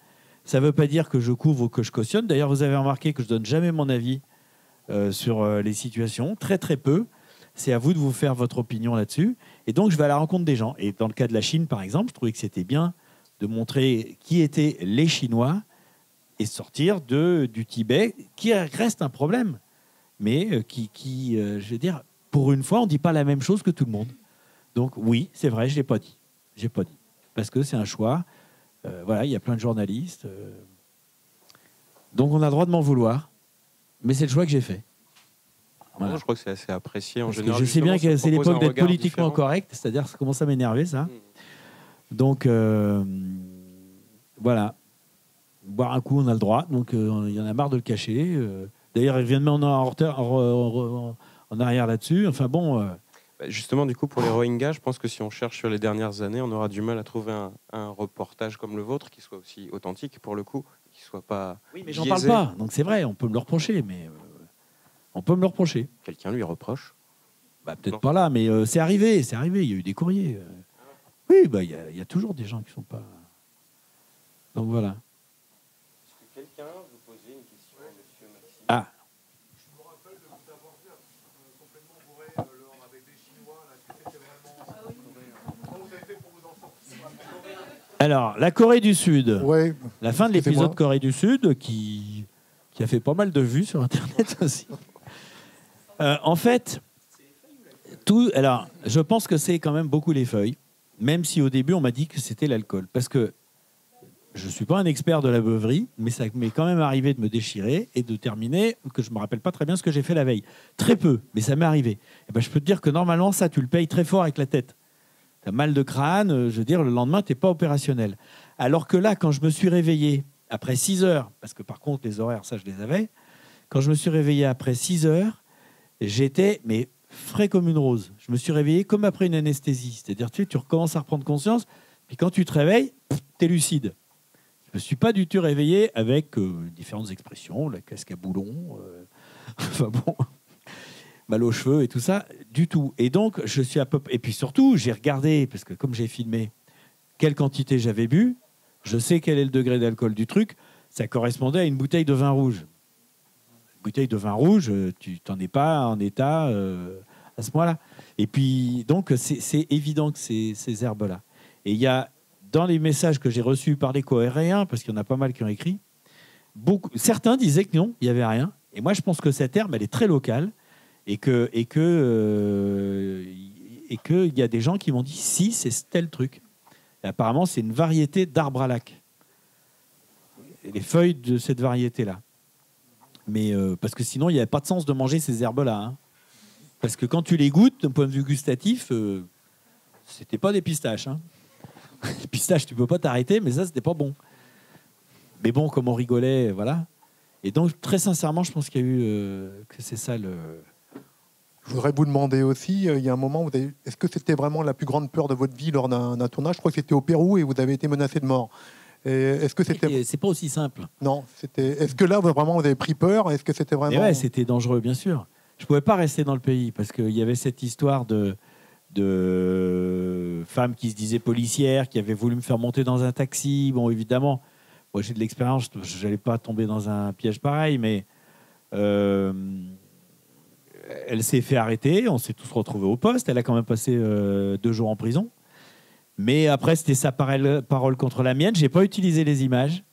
Ça veut pas dire que je couvre ou que je cautionne. D'ailleurs, vous avez remarqué que je donne jamais mon avis sur les situations, très peu. C'est à vous de vous faire votre opinion là-dessus. Et donc je vais à la rencontre des gens. Et dans le cas de la Chine, par exemple, je trouvais que c'était bien de montrer qui étaient les Chinois et sortir du Tibet, qui reste un problème, mais qui je veux dire, pour une fois, on ne dit pas la même chose que tout le monde. Donc oui, c'est vrai, je ne l'ai pas dit. Parce que c'est un choix. Voilà, il y a plein de journalistes. Donc on a le droit de m'en vouloir, mais c'est le choix que j'ai fait. Voilà. Bon, je crois que c'est assez apprécié en général. Je sais bien que c'est l'époque d'être politiquement correct, c'est-à-dire ça commence à m'énerver, ça. Donc, voilà. Boire un coup, on a le droit. Donc, il y en a marre de le cacher. D'ailleurs, ils viennent de en retard, en arrière là-dessus. Enfin, bon... Justement, du coup, pour les Rohingyas, je pense que si on cherche sur les dernières années, on aura du mal à trouver un reportage comme le vôtre qui soit aussi authentique, pour le coup, qui soit pas... Oui, mais j'en parle pas. Donc, c'est vrai, on peut me le reprocher, mais... on peut me le reprocher. Quelqu'un lui reproche? Bah, peut-être pas là, mais c'est arrivé, Il y a eu des courriers... Oui, bah, y a toujours des gens qui ne sont pas... Donc voilà. Est-ce que quelqu'un vous posait une question à M. Maxime? Ah. Je vous rappelle de vous avoir vu complètement bourré l'or avec des Chinois. Est-ce que c'était vraiment... Comment vous avez fait pour vous en sortir? Alors, la Corée du Sud. Ouais. La fin de l'épisode Corée du Sud qui a fait pas mal de vues sur Internet aussi. En fait, tout... Alors, je pense que c'est quand même beaucoup les feuilles. Même si au début, on m'a dit que c'était l'alcool. Parce que je ne suis pas un expert de la beuverie, mais ça m'est quand même arrivé de me déchirer et de terminer, que je ne me rappelle pas très bien ce que j'ai fait la veille. Très peu, mais ça m'est arrivé. Et ben, je peux te dire que normalement, ça, tu le payes très fort avec la tête. Tu as mal de crâne, je veux dire, le lendemain, tu n'es pas opérationnel. Alors que là, quand je me suis réveillé après 6 heures, parce que par contre, les horaires, ça, je les avais, quand je me suis réveillé après 6 heures, j'étais... mais frais comme une rose. Je me suis réveillé comme après une anesthésie. C'est-à-dire, tu recommences à reprendre conscience, puis quand tu te réveilles, tu es lucide. Je ne me suis pas du tout réveillé avec différentes expressions, la casque à boulons, enfin bon, mal aux cheveux et tout ça, du tout. Et donc, je suis à peu... Et puis surtout, j'ai regardé, parce que comme j'ai filmé quelle quantité j'avais bu, je sais quel est le degré d'alcool du truc, ça correspondait à une bouteille de vin rouge. Bouteille de vin rouge, tu t'en es pas en état à ce moment-là. Et puis, donc, c'est évident que ces herbes-là. Et il y a, dans les messages que j'ai reçus par les Coréens, parce qu'il y en a pas mal qui ont écrit, beaucoup, certains disaient que non, il n'y avait rien. Et moi, je pense que cette herbe, elle est très locale et que y a des gens qui m'ont dit, si, c'est tel truc. Et apparemment, c'est une variété d'arbre à lac. Et les feuilles de cette variété-là. Mais parce que sinon, il n'y avait pas de sens de manger ces herbes-là. Hein. Parce que quand tu les goûtes, d'un point de vue gustatif, c'était pas des pistaches. Hein. Les pistaches, tu peux pas t'arrêter, mais ça, c'était pas bon. Mais bon, comme on rigolait, voilà. Et donc, très sincèrement, je pense qu'il y a eu... que c'est ça le... Je voudrais vous demander aussi, il y a un moment, est-ce que c'était vraiment la plus grande peur de votre vie lors d'un tournage? Je crois que c'était au Pérou et vous avez été menacé de mort. Est-ce que c'était... C'est pas aussi simple. Non, c'était... Est-ce que là, vraiment, vous avez pris peur? Est-ce que c'était vraiment... Et ouais, c'était dangereux, bien sûr. Je pouvais pas rester dans le pays parce qu'il y avait cette histoire de femmes qui se disaient policières, qui avaient voulu me faire monter dans un taxi. Bon, évidemment, moi j'ai de l'expérience, j'allais pas tomber dans un piège pareil, mais elle s'est fait arrêter, on s'est tous retrouvés au poste, elle a quand même passé 2 jours en prison. Mais après, c'était sa parole contre la mienne. J'ai pas utilisé les images.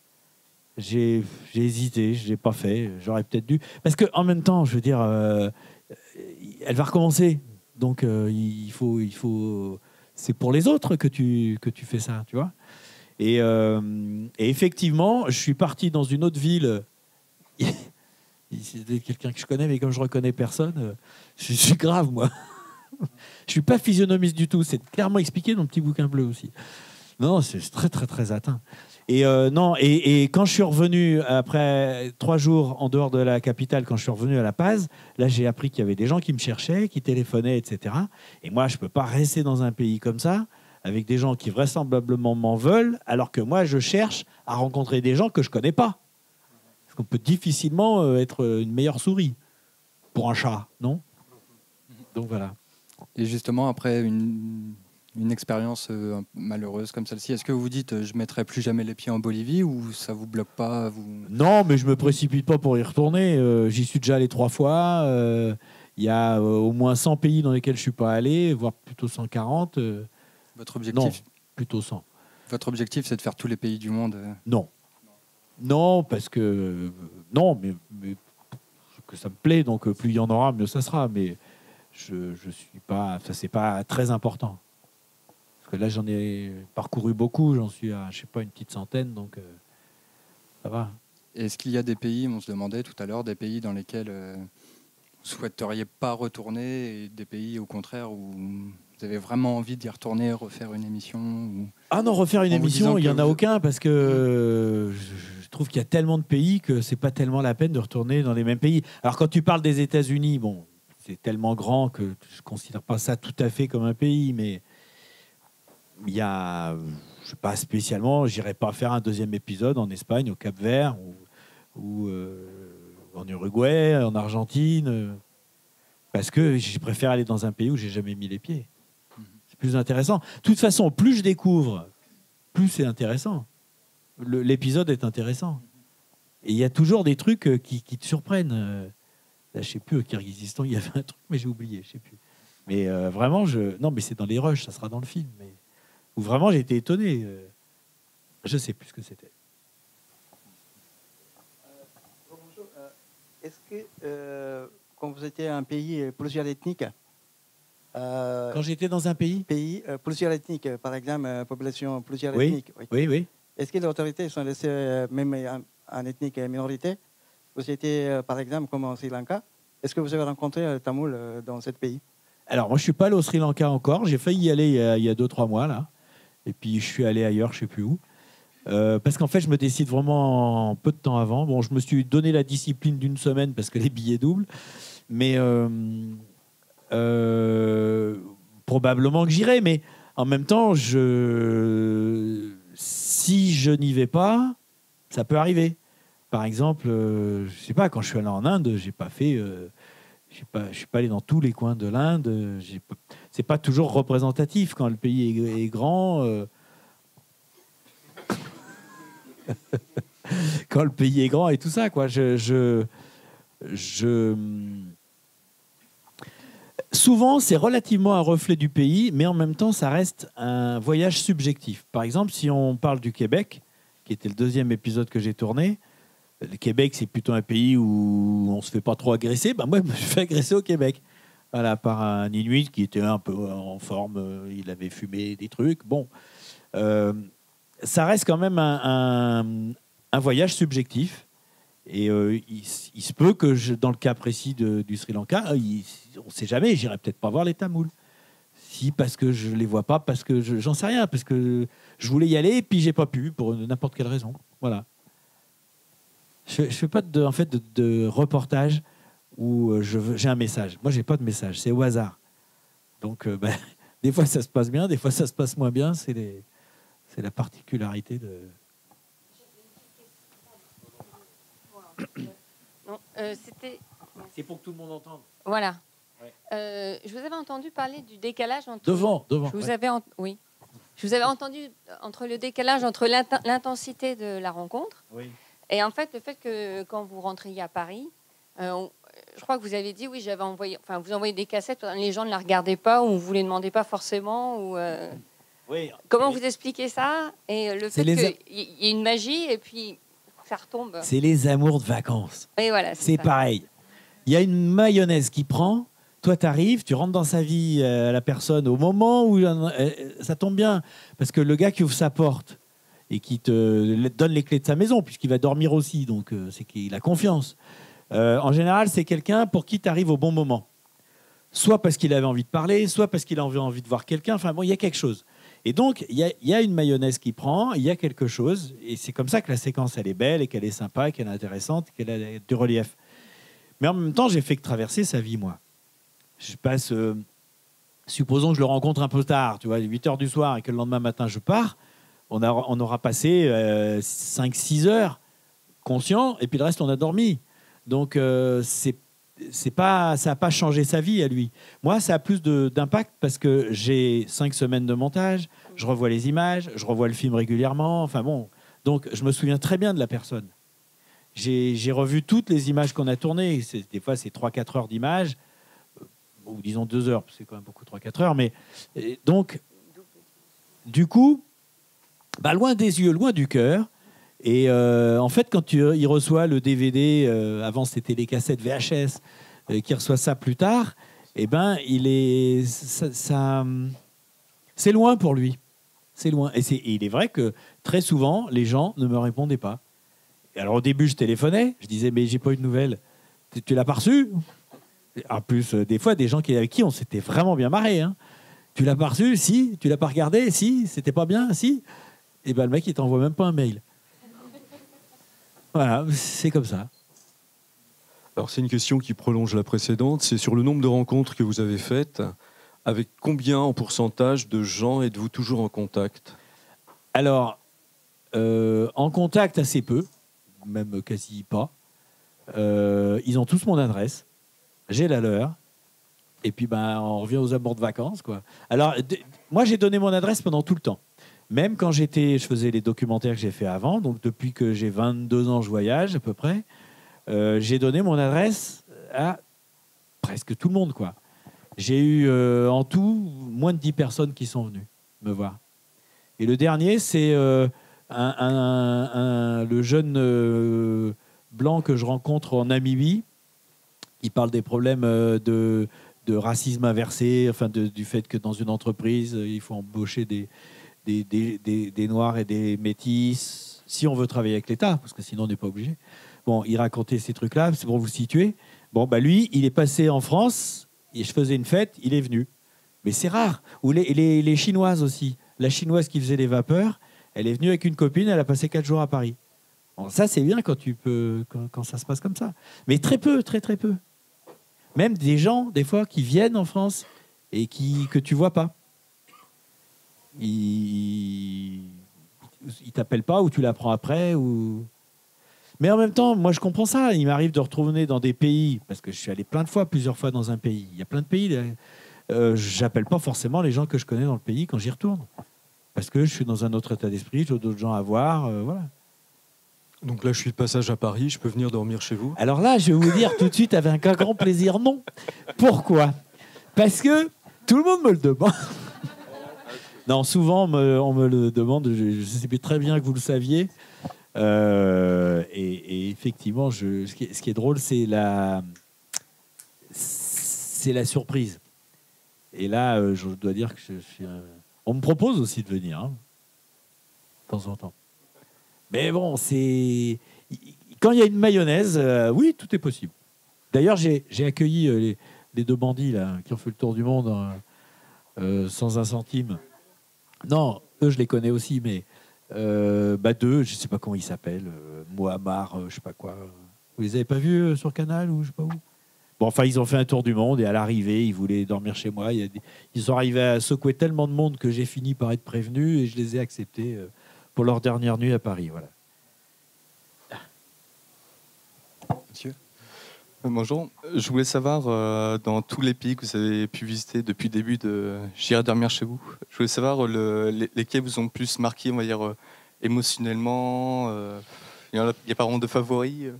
J'ai hésité, je n'ai pas fait. J'aurais peut-être dû. Parce qu'en même temps, je veux dire, elle va recommencer. Donc, il faut... C'est pour les autres que tu fais ça, tu vois. Et effectivement, je suis parti dans une autre ville. C'était quelqu'un que je connais, mais comme je ne reconnais personne, je suis grave, moi. Je ne suis pas physionomiste du tout. C'est clairement expliqué dans le petit bouquin bleu aussi. Non, c'est très, très, très atteint. Et quand je suis revenu, après 3 jours en dehors de la capitale, quand je suis revenu à La Paz, là, j'ai appris qu'il y avait des gens qui me cherchaient, qui téléphonaient, etc. Et moi, je ne peux pas rester dans un pays comme ça, avec des gens qui vraisemblablement m'en veulent, alors que moi, je cherche à rencontrer des gens que je ne connais pas. Parce qu'on peut difficilement être une meilleure souris pour un chat, non? Donc, voilà. Et justement, après une expérience malheureuse comme celle-ci, est-ce que vous dites je mettrai plus jamais les pieds en Bolivie, ou ça vous bloque pas, vous... Non, mais je me précipite pas pour y retourner. J'y suis déjà allé 3 fois. Il y a au moins 100 pays dans lesquels je suis pas allé, voire plutôt 140. Votre objectif? Non, plutôt 100. Votre objectif, c'est de faire tous les pays du monde? Non. Non, parce que... non, mais que ça me plaît, donc plus il y en aura, mieux ça sera. Mais je suis pas... Ça, c'est pas très important. Parce que là, j'en ai parcouru beaucoup. J'en suis à, je sais pas, une petite centaine. Donc, ça va. Est-ce qu'il y a des pays, on se demandait tout à l'heure, des pays dans lesquels vous souhaiteriez pas retourner, et des pays, au contraire, où vous avez vraiment envie d'y retourner, refaire une émission ou... Ah non, refaire une émission, il n'y en a aucun, parce que je trouve qu'il y a tellement de pays que c'est pas tellement la peine de retourner dans les mêmes pays. Alors, quand tu parles des États-Unis, bon, c'est tellement grand que je considère pas ça tout à fait comme un pays, mais... Il y a, je sais pas spécialement, j'irai pas faire un deuxième épisode en Espagne, au Cap-Vert, ou en Uruguay, en Argentine, parce que je préfère aller dans un pays où j'ai jamais mis les pieds. C'est plus intéressant. De toute façon, plus je découvre, plus c'est intéressant. L'épisode est intéressant. Et il y a toujours des trucs qui te surprennent. Là, je sais plus, au Kirghizistan, il y avait un truc, mais j'ai oublié, je sais plus. Mais vraiment, non, mais c'est dans les rushs, ça sera dans le film, mais... Où vraiment j'ai été étonné. Je ne sais plus ce que c'était. Bonjour. Est-ce que quand vous étiez à un pays plusieurs ethniques, quand j'étais dans un pays plusieurs ethniques, par exemple population plusieurs ethniques, oui. Est-ce que les autorités sont laissées même en ethnique minorité? Vous étiez par exemple comme en Sri Lanka. Est-ce que vous avez rencontré Tamoul dans ce pays? Alors moi je suis pas allé au Sri Lanka encore. J'ai failli y aller il y a 2-3 mois là. Et puis, je suis allé ailleurs, je ne sais plus où. Parce qu'en fait, je me décide vraiment en peu de temps avant. Bon, je me suis donné la discipline d'une semaine parce que les billets doublent. Mais probablement que j'irai. Mais en même temps, si je n'y vais pas, ça peut arriver. Par exemple, je ne sais pas, quand je suis allé en Inde, je n'ai pas fait... je ne suis pas allé dans tous les coins de l'Inde. Ce n'est pas toujours représentatif quand le pays est grand. Quand le pays est grand et tout ça, quoi. Souvent, c'est relativement un reflet du pays, mais en même temps, ça reste un voyage subjectif. Par exemple, si on parle du Québec, qui était le 2e épisode que j'ai tourné, le Québec, c'est plutôt un pays où on ne se fait pas trop agresser. Ben moi, je me suis fait agresser au Québec. Voilà, par un Inuit qui était un peu en forme. Il avait fumé des trucs. Bon, ça reste quand même un voyage subjectif. Et il se peut que, dans le cas précis du Sri Lanka, on ne sait jamais, j'irai peut-être pas voir les Tamouls. Si, parce que je ne les vois pas, parce que j'en sais rien, parce que je voulais y aller et puis je n'ai pas pu, pour n'importe quelle raison. Voilà. Je ne fais pas de reportage où j'ai un message. Moi, je n'ai pas de message. C'est au hasard. Donc, des fois, ça se passe bien. Des fois, ça se passe moins bien. C'est la particularité Bon, c'était... C'est pour que tout le monde entende. Voilà. Ouais. Je vous avais entendu parler du décalage entre... Devant. Je vous avais oui. Je vous avais entendu entre le décalage, entre l'intensité de la rencontre. Oui. Et en fait, le fait que quand vous rentriez à Paris, je crois que vous avez dit, oui, j'avais envoyé... Enfin, vous envoyez des cassettes, les gens ne la regardaient pas ou vous ne les demandez pas forcément ou... Oui. Comment vous expliquez ça? Et le fait qu'il y ait une magie et puis ça retombe. C'est les amours de vacances. Et voilà, c'est pareil. Il y a une mayonnaise qui prend. Toi, tu arrives, tu rentres dans sa vie, la personne, au moment où ça tombe bien. Parce que le gars qui ouvre sa porte et qui te donne les clés de sa maison, puisqu'il va dormir aussi, donc c'est qu'il a confiance. En général, c'est quelqu'un pour qui tu arrives au bon moment. Soit parce qu'il avait envie de parler, soit parce qu'il avait envie de voir quelqu'un. Enfin bon, il y a quelque chose. Et donc, il y a une mayonnaise qui prend, il y a quelque chose, et c'est comme ça que la séquence, elle est belle, et qu'elle est sympa, qu'elle est intéressante, qu'elle a du relief. Mais en même temps, j'ai fait que traverser sa vie, moi. Je passe, supposons que je le rencontre un peu tard, tu vois, 8 heures du soir, et que le lendemain matin, je pars, on aura passé 5-6 heures conscient, et puis le reste, on a dormi. Donc, ça n'a pas changé sa vie à lui. Moi, ça a plus d'impact parce que j'ai 5 semaines de montage, je revois les images, je revois le film régulièrement. Enfin bon, donc je me souviens très bien de la personne. J'ai revu toutes les images qu'on a tournées. Des fois, c'est 3-4 heures d'images, ou disons 2 heures, c'est quand même beaucoup 3-4 heures. Mais donc, du coup, bah, loin des yeux, loin du cœur. Et en fait, quand il reçoit le DVD, avant c'était les cassettes VHS, qui reçoit ça plus tard, eh ben, c'est loin pour lui. C'est loin. Et il est vrai que très souvent, les gens ne me répondaient pas. Et alors au début, je téléphonais, je disais, mais j'ai pas eu de nouvelles. Tu l'as pas reçu? En plus, des fois, des gens avec qui on s'était vraiment bien marré. Hein. Tu l'as pas reçu? Si. Tu l'as pas regardé? Si. C'était pas bien? Si. Et ben, le mec, il t'envoie même pas un mail. Voilà, c'est comme ça. Alors, c'est une question qui prolonge la précédente. C'est sur le nombre de rencontres que vous avez faites. Avec combien en pourcentage de gens êtes-vous toujours en contact? Alors, en contact, assez peu. Même quasi pas. Ils ont tous mon adresse. J'ai la leur. Et puis, ben, on revient aux amours de vacances, quoi. Alors, moi, j'ai donné mon adresse pendant tout le temps. Même quand je faisais les documentaires que j'ai fait avant, donc depuis que j'ai 22 ans, je voyage à peu près, j'ai donné mon adresse à presque tout le monde, quoi. J'ai eu en tout moins de 10 personnes qui sont venues me voir. Et le dernier, c'est le jeune blanc que je rencontre en Namibie. Il parle des problèmes de racisme inversé, enfin du fait que dans une entreprise, il faut embaucher des noirs et des métis, si on veut travailler avec l'État, parce que sinon on n'est pas obligé. Bon, il racontait ces trucs-là, c'est pour vous situer. Bon, bah lui, il est passé en France, et je faisais une fête, il est venu. Mais c'est rare. Ou les Chinoises aussi. La Chinoise qui faisait les vapeurs, elle est venue avec une copine, elle a passé 4 jours à Paris. Bon, ça, c'est bien quand ça se passe comme ça. Mais très peu, très très peu. Même des gens, des fois, qui viennent en France et que tu vois pas. Il t'appelle pas ou tu l'apprends après ou... Mais en même temps, moi je comprends ça. Il m'arrive de retourner dans des pays parce que je suis allé plusieurs fois dans un pays. Il y a plein de pays. J'appelle pas forcément les gens que je connais dans le pays quand j'y retourne parce que je suis dans un autre état d'esprit, j'ai d'autres gens à voir. Voilà. Donc là, je suis de passage à Paris. Je peux venir dormir chez vous? Alors là, je vais vous dire tout de suite avec un grand plaisir non. Pourquoi? Parce que tout le monde me le demande. Non, souvent, on me le demande, je sais très bien que vous le saviez. Et effectivement, ce qui est drôle, c'est la surprise. Et là, je dois dire que on me propose aussi de venir, hein, de temps en temps. Mais bon, quand il y a une mayonnaise, oui, tout est possible. D'ailleurs, j'ai accueilli les 2 bandits là, qui ont fait le tour du monde sans un centime. Non, eux, je les connais aussi, mais 2, je ne sais pas comment ils s'appellent, Mohamar, je ne sais pas quoi. Vous les avez pas vus sur Canal ou je ne sais pas où? Bon, enfin, ils ont fait un tour du monde et à l'arrivée, ils voulaient dormir chez moi. Ils sont arrivés à secouer tellement de monde que j'ai fini par être prévenu et je les ai acceptés pour leur dernière nuit à Paris. Voilà. Monsieur? Bonjour. Je voulais savoir, dans tous les pays que vous avez pu visiter depuis le début de J'irai dormir chez vous, je voulais savoir lesquels vous ont le plus marqué, on va dire, émotionnellement. Il n'y a pas vraiment de favoris.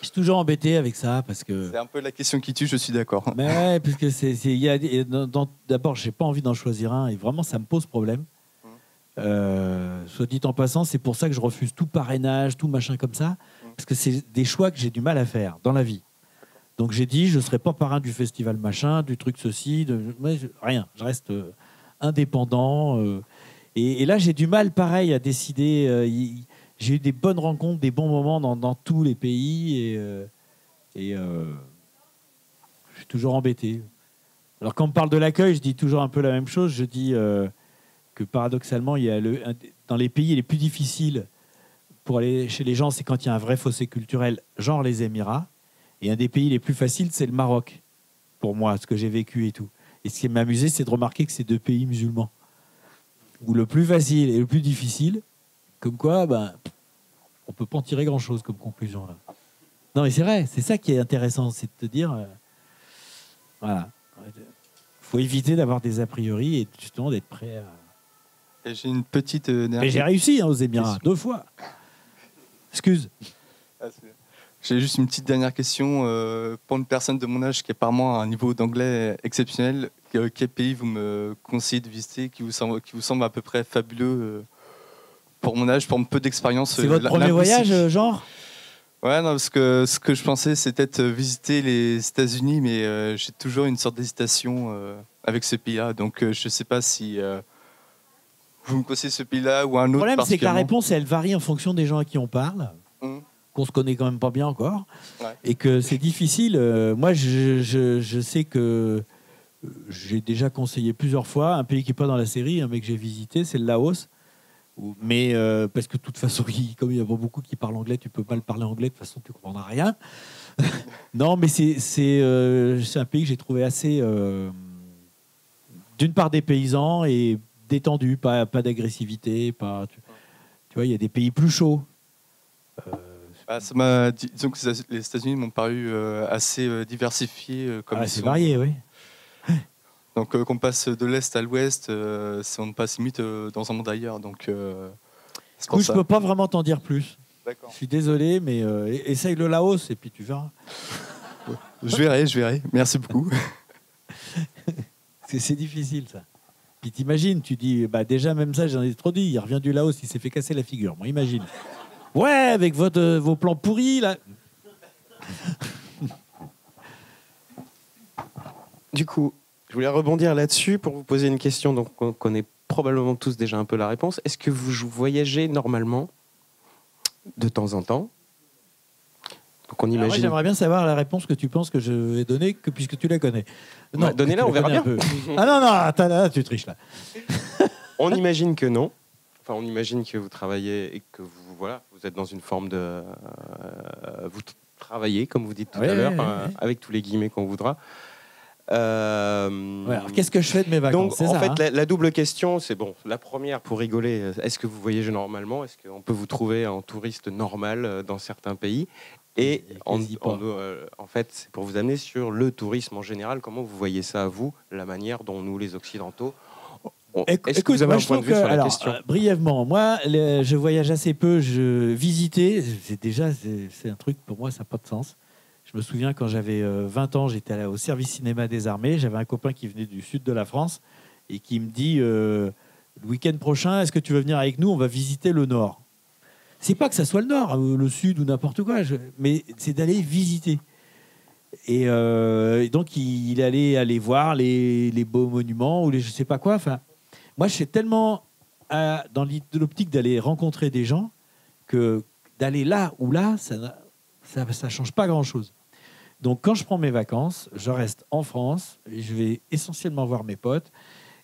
Je suis toujours embêté avec ça parce que c'est un peu la question qui tue. Je suis d'accord. Mais ouais, parce que d'abord, j'ai pas envie d'en choisir un et vraiment ça me pose problème. Soit dit en passant, c'est pour ça que je refuse tout parrainage, tout machin comme ça, parce que c'est des choix que j'ai du mal à faire dans la vie. Donc j'ai dit, je serai pas parrain du festival machin, du truc ceci, rien. Je reste indépendant. Et là, j'ai du mal, pareil, à décider. J'ai eu des bonnes rencontres, des bons moments dans tous les pays et je suis toujours embêté. Alors quand on parle de l'accueil, je dis toujours un peu la même chose. Je dis que paradoxalement, il y a dans les pays les plus difficiles pour aller chez les gens, c'est quand il y a un vrai fossé culturel, genre les Émirats. Et un des pays les plus faciles, c'est le Maroc, pour moi, ce que j'ai vécu et tout. Et ce qui m'a amusé, c'est de remarquer que c'est deux pays musulmans, où le plus facile et le plus difficile, comme quoi, on peut pas en tirer grand-chose comme conclusion. Là. Non, mais c'est vrai, c'est ça qui est intéressant, c'est de te dire, voilà, faut éviter d'avoir des a priori et justement d'être prêt à... J'ai une petite... Mais j'ai réussi aux Émirats, 2 fois. Excuse. J'ai juste une petite dernière question. Pour une personne de mon âge qui est apparemment à un niveau d'anglais exceptionnel, quel pays vous me conseillez de visiter qui vous semble à peu près fabuleux pour mon âge, pour un peu d'expérience. C'est votre premier voyage, genre ? Ouais, non, parce que ce que je pensais, c'est peut-être visiter les États-Unis, mais j'ai toujours une sorte d'hésitation avec ce pays-là. Donc, je ne sais pas si vous me conseillez ce pays-là ou un autre. Le problème, c'est que la réponse, elle varie en fonction des gens à qui on parle, qu'on se connaît quand même pas bien encore, et que c'est difficile. Moi, je sais que j'ai déjà conseillé plusieurs fois un pays qui n'est pas dans la série, mais que j'ai visité, c'est le Laos. Mais parce que de toute façon, comme il y a beaucoup qui parlent anglais, tu peux pas le parler anglais, de toute façon tu comprendras rien. Non, mais c'est un pays que j'ai trouvé assez d'une part dépaysant et détendu, pas d'agressivité, pas tu vois, il y a des pays plus chauds. Ça m'a dit, disons que les États-Unis m'ont paru assez diversifiés, comme assez variés, oui. Donc, qu'on passe de l'Est à l'Ouest, on passe limite dans un monde ailleurs. Donc, du coup, je ne peux pas vraiment t'en dire plus. Je suis désolé, mais essaye le Laos et puis tu verras. Je verrai. Merci beaucoup. C'est difficile, ça. Puis t'imagines, tu dis, déjà, même ça, j'en ai trop dit. Il revient du Laos, il s'est fait casser la figure. Bon, imagine. Ouais, avec vos plans pourris, là. Du coup... Je voulais rebondir là-dessus pour vous poser une question dont on connaît probablement tous déjà un peu la réponse. Est-ce que vous voyagez normalement de temps en temps? Donc on imagine... J'aimerais bien savoir la réponse que tu penses que je vais donner, puisque tu la connais. Non, donnez-la, on verra bien. Ah non, attends, là, tu triches là. On imagine que non. Enfin, on imagine que vous travaillez et que vous, voilà, vous êtes dans une forme de... vous travaillez, comme vous dites tout à l'heure, avec tous les guillemets qu'on voudra. Alors, qu'est-ce que je fais de mes vacances? Donc, en fait, la double question, c'est bon. La première, pour rigoler, est-ce que vous voyagez normalement? Est-ce qu'on peut vous trouver en touriste normal dans certains pays? Et en fait, c'est pour vous amener sur le tourisme en général. Comment vous voyez ça, vous, la manière dont nous, les Occidentaux, est-ce que vous avez un point de vue sur la question? Brièvement, moi, je voyage assez peu. Je visitais. C'est un truc pour moi, ça n'a pas de sens. Je me souviens, quand j'avais 20 ans, j'étais au service cinéma des armées. J'avais un copain qui venait du sud de la France et qui me dit le week-end prochain, est-ce que tu veux venir avec nous? On va visiter le Nord. C'est pas que ça soit le Nord, le Sud ou n'importe quoi, mais c'est d'aller visiter. Et donc, il allait aller voir les beaux monuments ou les je sais pas quoi. Enfin, moi, je suis tellement dans l'optique d'aller rencontrer des gens que d'aller là ou là, ça ne change pas grand-chose. Donc, quand je prends mes vacances, je reste en France. Et je vais essentiellement voir mes potes.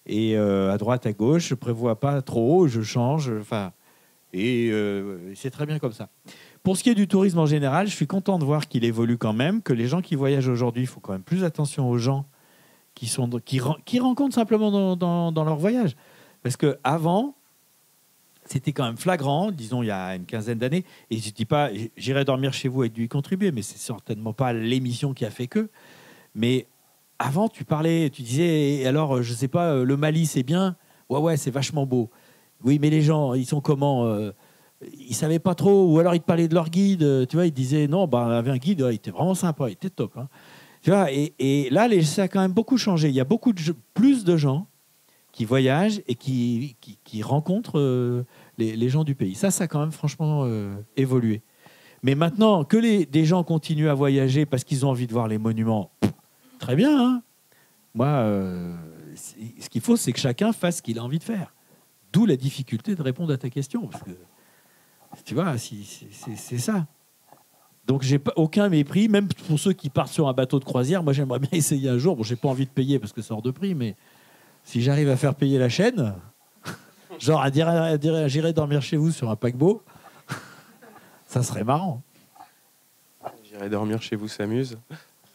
Et à droite, à gauche, je ne prévois pas trop. Je change. Et c'est très bien comme ça. Pour ce qui est du tourisme en général, je suis content de voir qu'il évolue quand même, que les gens qui voyagent aujourd'hui, il faut quand même plus attention aux gens qui rencontrent simplement dans leur voyage. Parce qu'avant, c'était quand même flagrant, disons, il y a une quinzaine d'années. Et je ne dis pas, J'irai dormir chez vous et dû y contribuer, mais c'est certainement pas l'émission qui a fait que. Mais avant, tu parlais, tu disais, alors, je ne sais pas, le Mali, c'est bien. Ouais, c'est vachement beau. Oui, mais les gens, ils sont comment? Ils ne savaient pas trop. Ou alors, ils te parlaient de leur guide. Tu vois, ils disaient, non, ben, on avait un guide, il était vraiment sympa, il était top. Hein. Tu vois, et là, ça a quand même beaucoup changé. Il y a beaucoup plus de gens qui voyagent et qui rencontrent les gens du pays. Ça a quand même franchement évolué. Mais maintenant, que des gens continuent à voyager parce qu'ils ont envie de voir les monuments, très bien. Hein. Moi, ce qu'il faut, c'est que chacun fasse ce qu'il a envie de faire. D'où la difficulté de répondre à ta question. Parce que, tu vois, c'est ça. Donc, j'ai aucun mépris, même pour ceux qui partent sur un bateau de croisière. Moi, j'aimerais bien essayer un jour. Bon, j'ai pas envie de payer parce que ça hors de prix, mais... Si j'arrive à faire payer la chaîne, genre à dire J'irai dormir chez vous sur un paquebot, ça serait marrant. J'irai dormir chez vous s'amuse.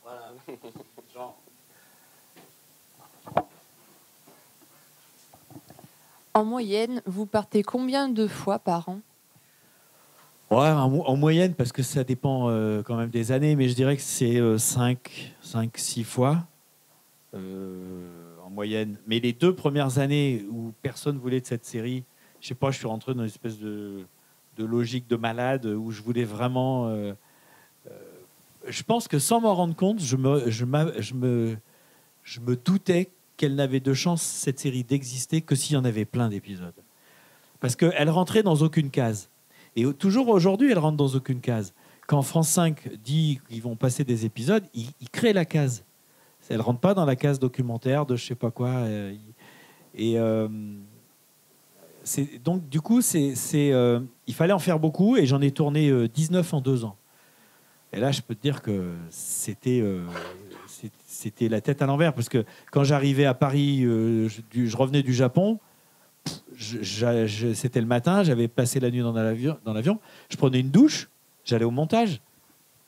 Voilà. Genre. En moyenne, vous partez combien de fois par an? Ouais, en moyenne, parce que ça dépend quand même des années, mais je dirais que c'est 5-6 fois. En moyenne, mais les deux premières années où personne voulait de cette série, je sais pas, je suis rentré dans une espèce de logique de malade où je voulais vraiment. Je pense que sans m'en rendre compte, je me doutais qu'elle n'avait de chance, cette série, d'exister que s'il y en avait plein d'épisodes. Parce qu'elle rentrait dans aucune case. Et toujours aujourd'hui, elle rentre dans aucune case. Quand France 5 dit qu'ils vont passer des épisodes, ils créent la case. Elle ne rentre pas dans la case documentaire de je ne sais pas quoi. Donc, du coup, il fallait en faire beaucoup et j'en ai tourné 19 en 2 ans. Et là, je peux te dire que c'était la tête à l'envers parce que quand j'arrivais à Paris, je revenais du Japon, c'était le matin, j'avais passé la nuit dans l'avion, je prenais une douche, j'allais au montage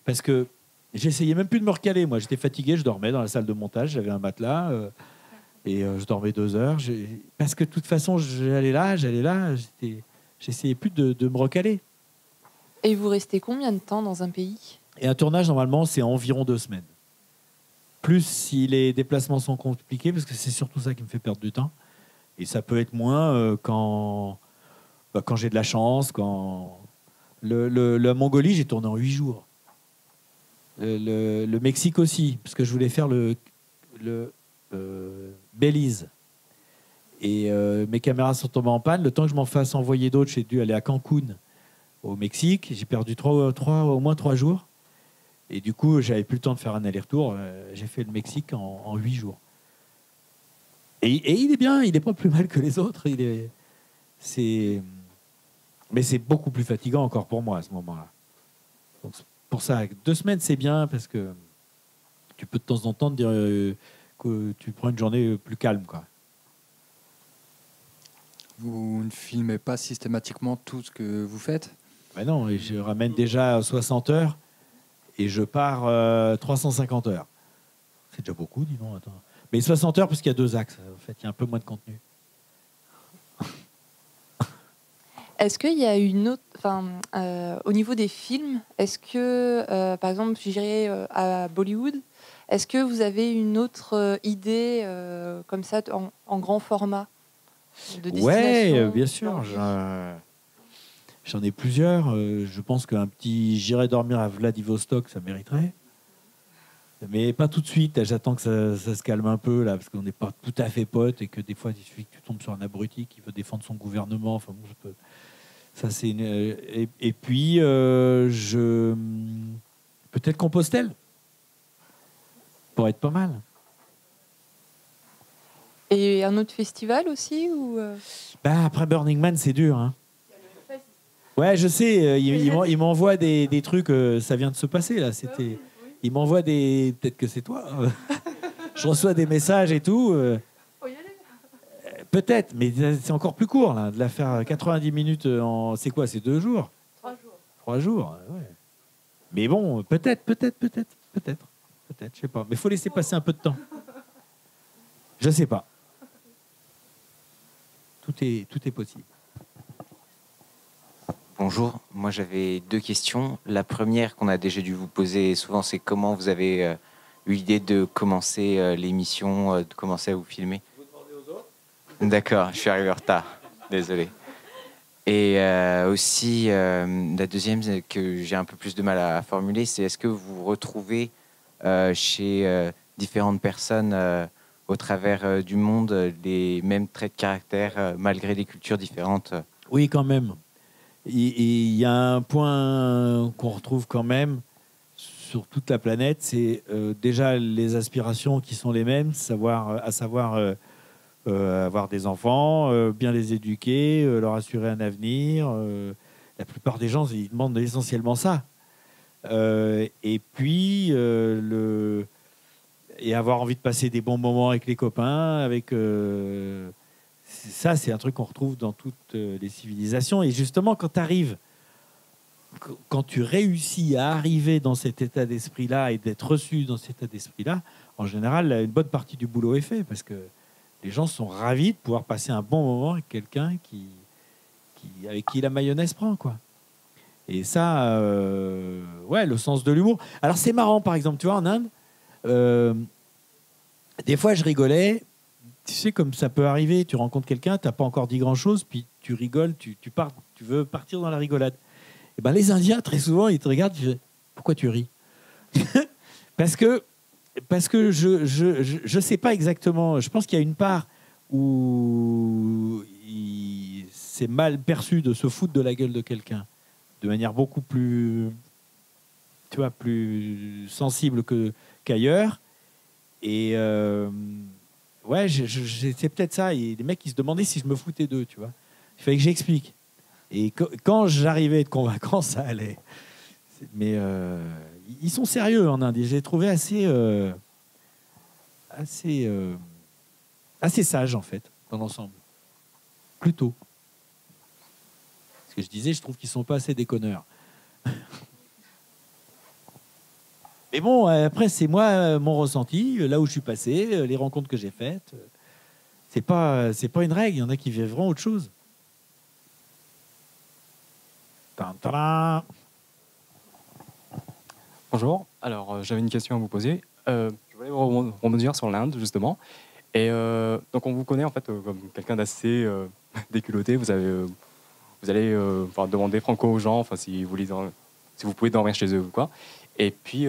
parce que j'essayais même plus de me recaler. Moi, j'étais fatigué, je dormais dans la salle de montage, j'avais un matelas je dormais 2 heures. Parce que de toute façon, j'allais là, j'essayais plus de me recaler. Et vous restez combien de temps dans un pays? Et un tournage, normalement, c'est environ 2 semaines. Plus si les déplacements sont compliqués, parce que c'est surtout ça qui me fait perdre du temps. Et ça peut être moins quand j'ai de la chance. Quand la Mongolie, j'ai tourné en 8 jours. Le Mexique aussi, parce que je voulais faire le Belize. Et mes caméras sont tombées en panne. Le temps que je m'en fasse envoyer d'autres, j'ai dû aller à Cancun, au Mexique. J'ai perdu au moins 3 jours. Et du coup, j'avais plus le temps de faire un aller-retour. J'ai fait le Mexique en 8 jours. Et il est bien, il n'est pas plus mal que les autres. Mais c'est beaucoup plus fatigant encore pour moi à ce moment-là. Donc, pour ça, 2 semaines, c'est bien parce que tu peux de temps en temps te dire que tu prends une journée plus calme, quoi. Vous ne filmez pas systématiquement tout ce que vous faites? Ben non, et je ramène déjà 60 heures et je pars 350 heures. C'est déjà beaucoup, dis donc. Attends. Mais 60 heures parce qu'il y a 2 axes. En fait, il y a un peu moins de contenu. Est-ce qu'il y a une autre... au niveau des films, est-ce que, par exemple, si j'irais à Bollywood, est-ce que vous avez une autre idée comme ça, en grand format de destination? Oui, bien sûr. J'en ai plusieurs. Je pense qu'un petit J'irai dormir à Vladivostok, ça mériterait. Mais pas tout de suite. J'attends que ça se calme un peu, là, parce qu'on n'est pas tout à fait potes et que des fois, il suffit que tu tombes sur un abruti qui veut défendre son gouvernement. Enfin, bon, ça, c'est une... et puis, peut-être Compostelle pourrait être pas mal. Et un autre festival aussi ou... Bah, après Burning Man, c'est dur. Hein. Ouais, je sais. Il m'envoie des trucs. Ça vient de se passer, là. C'était... Il m'envoie des... Peut-être que c'est toi. Je reçois des messages et tout. Peut-être, mais c'est encore plus court, là, de la faire 90 minutes en... C'est quoi, c'est 2 jours? 3 jours. 3 jours, ouais. Mais bon, peut-être, je sais pas. Mais il faut laisser passer un peu de temps. Je sais pas. Tout est possible. Bonjour, moi j'avais deux questions. La première qu'on a déjà dû vous poser souvent, c'est comment vous avez eu l'idée de commencer l'émission, de commencer à vous filmer? Vous demandez aux autres? D'accord, je suis arrivé en retard, désolé. Et aussi, la deuxième que j'ai un peu plus de mal à formuler, c'est est-ce que vous vous retrouvez chez différentes personnes au travers du monde les mêmes traits de caractère malgré les cultures différentes? Oui, quand même. Il y a un point qu'on retrouve quand même sur toute la planète, c'est déjà les aspirations qui sont les mêmes, à savoir avoir des enfants, bien les éduquer, leur assurer un avenir. La plupart des gens, ils demandent essentiellement ça. Et puis, avoir envie de passer des bons moments avec les copains, avec... Ça, c'est un truc qu'on retrouve dans toutes les civilisations. Et justement, quand tu réussis à arriver dans cet état d'esprit-là et d'être reçu dans cet état d'esprit-là, en général, une bonne partie du boulot est fait parce que les gens sont ravis de pouvoir passer un bon moment avec quelqu'un avec qui la mayonnaise prend, quoi. Et ça, ouais, le sens de l'humour. Alors, c'est marrant, par exemple, tu vois, en Inde, des fois, je rigolais. Tu sais, comme ça peut arriver, tu rencontres quelqu'un, tu n'as pas encore dit grand-chose, puis tu rigoles, tu veux partir dans la rigolade. Et ben, les Indiens, très souvent, ils te regardent, ils disent, pourquoi tu ris? Parce que je sais pas exactement, je pense qu'il y a une part où c'est mal perçu de se foutre de la gueule de quelqu'un, de manière beaucoup plus, tu vois, plus sensible qu'ailleurs. Et... ouais, c'est peut-être ça. Et les mecs, ils se demandaient si je me foutais d'eux, tu vois. Il fallait que j'explique. Et quand j'arrivais à être convaincant, ça allait. Mais ils sont sérieux en Inde. Je les ai trouvés assez sages, en fait, dans l'ensemble. Plutôt. Parce que je disais, je trouve qu'ils ne sont pas assez déconneurs. Mais bon, après, c'est moi, mon ressenti, là où je suis passé, les rencontres que j'ai faites. C'est pas une règle. Il y en a qui vivront autre chose. Tantana. Bonjour. Alors, j'avais une question à vous poser. Je voulais rebondir sur l'Inde, justement. Et donc, on vous connaît, en fait, comme quelqu'un d'assez déculotté. Vous allez demander franco aux gens, enfin, si vous pouvez dormir chez eux ou quoi. Et puis,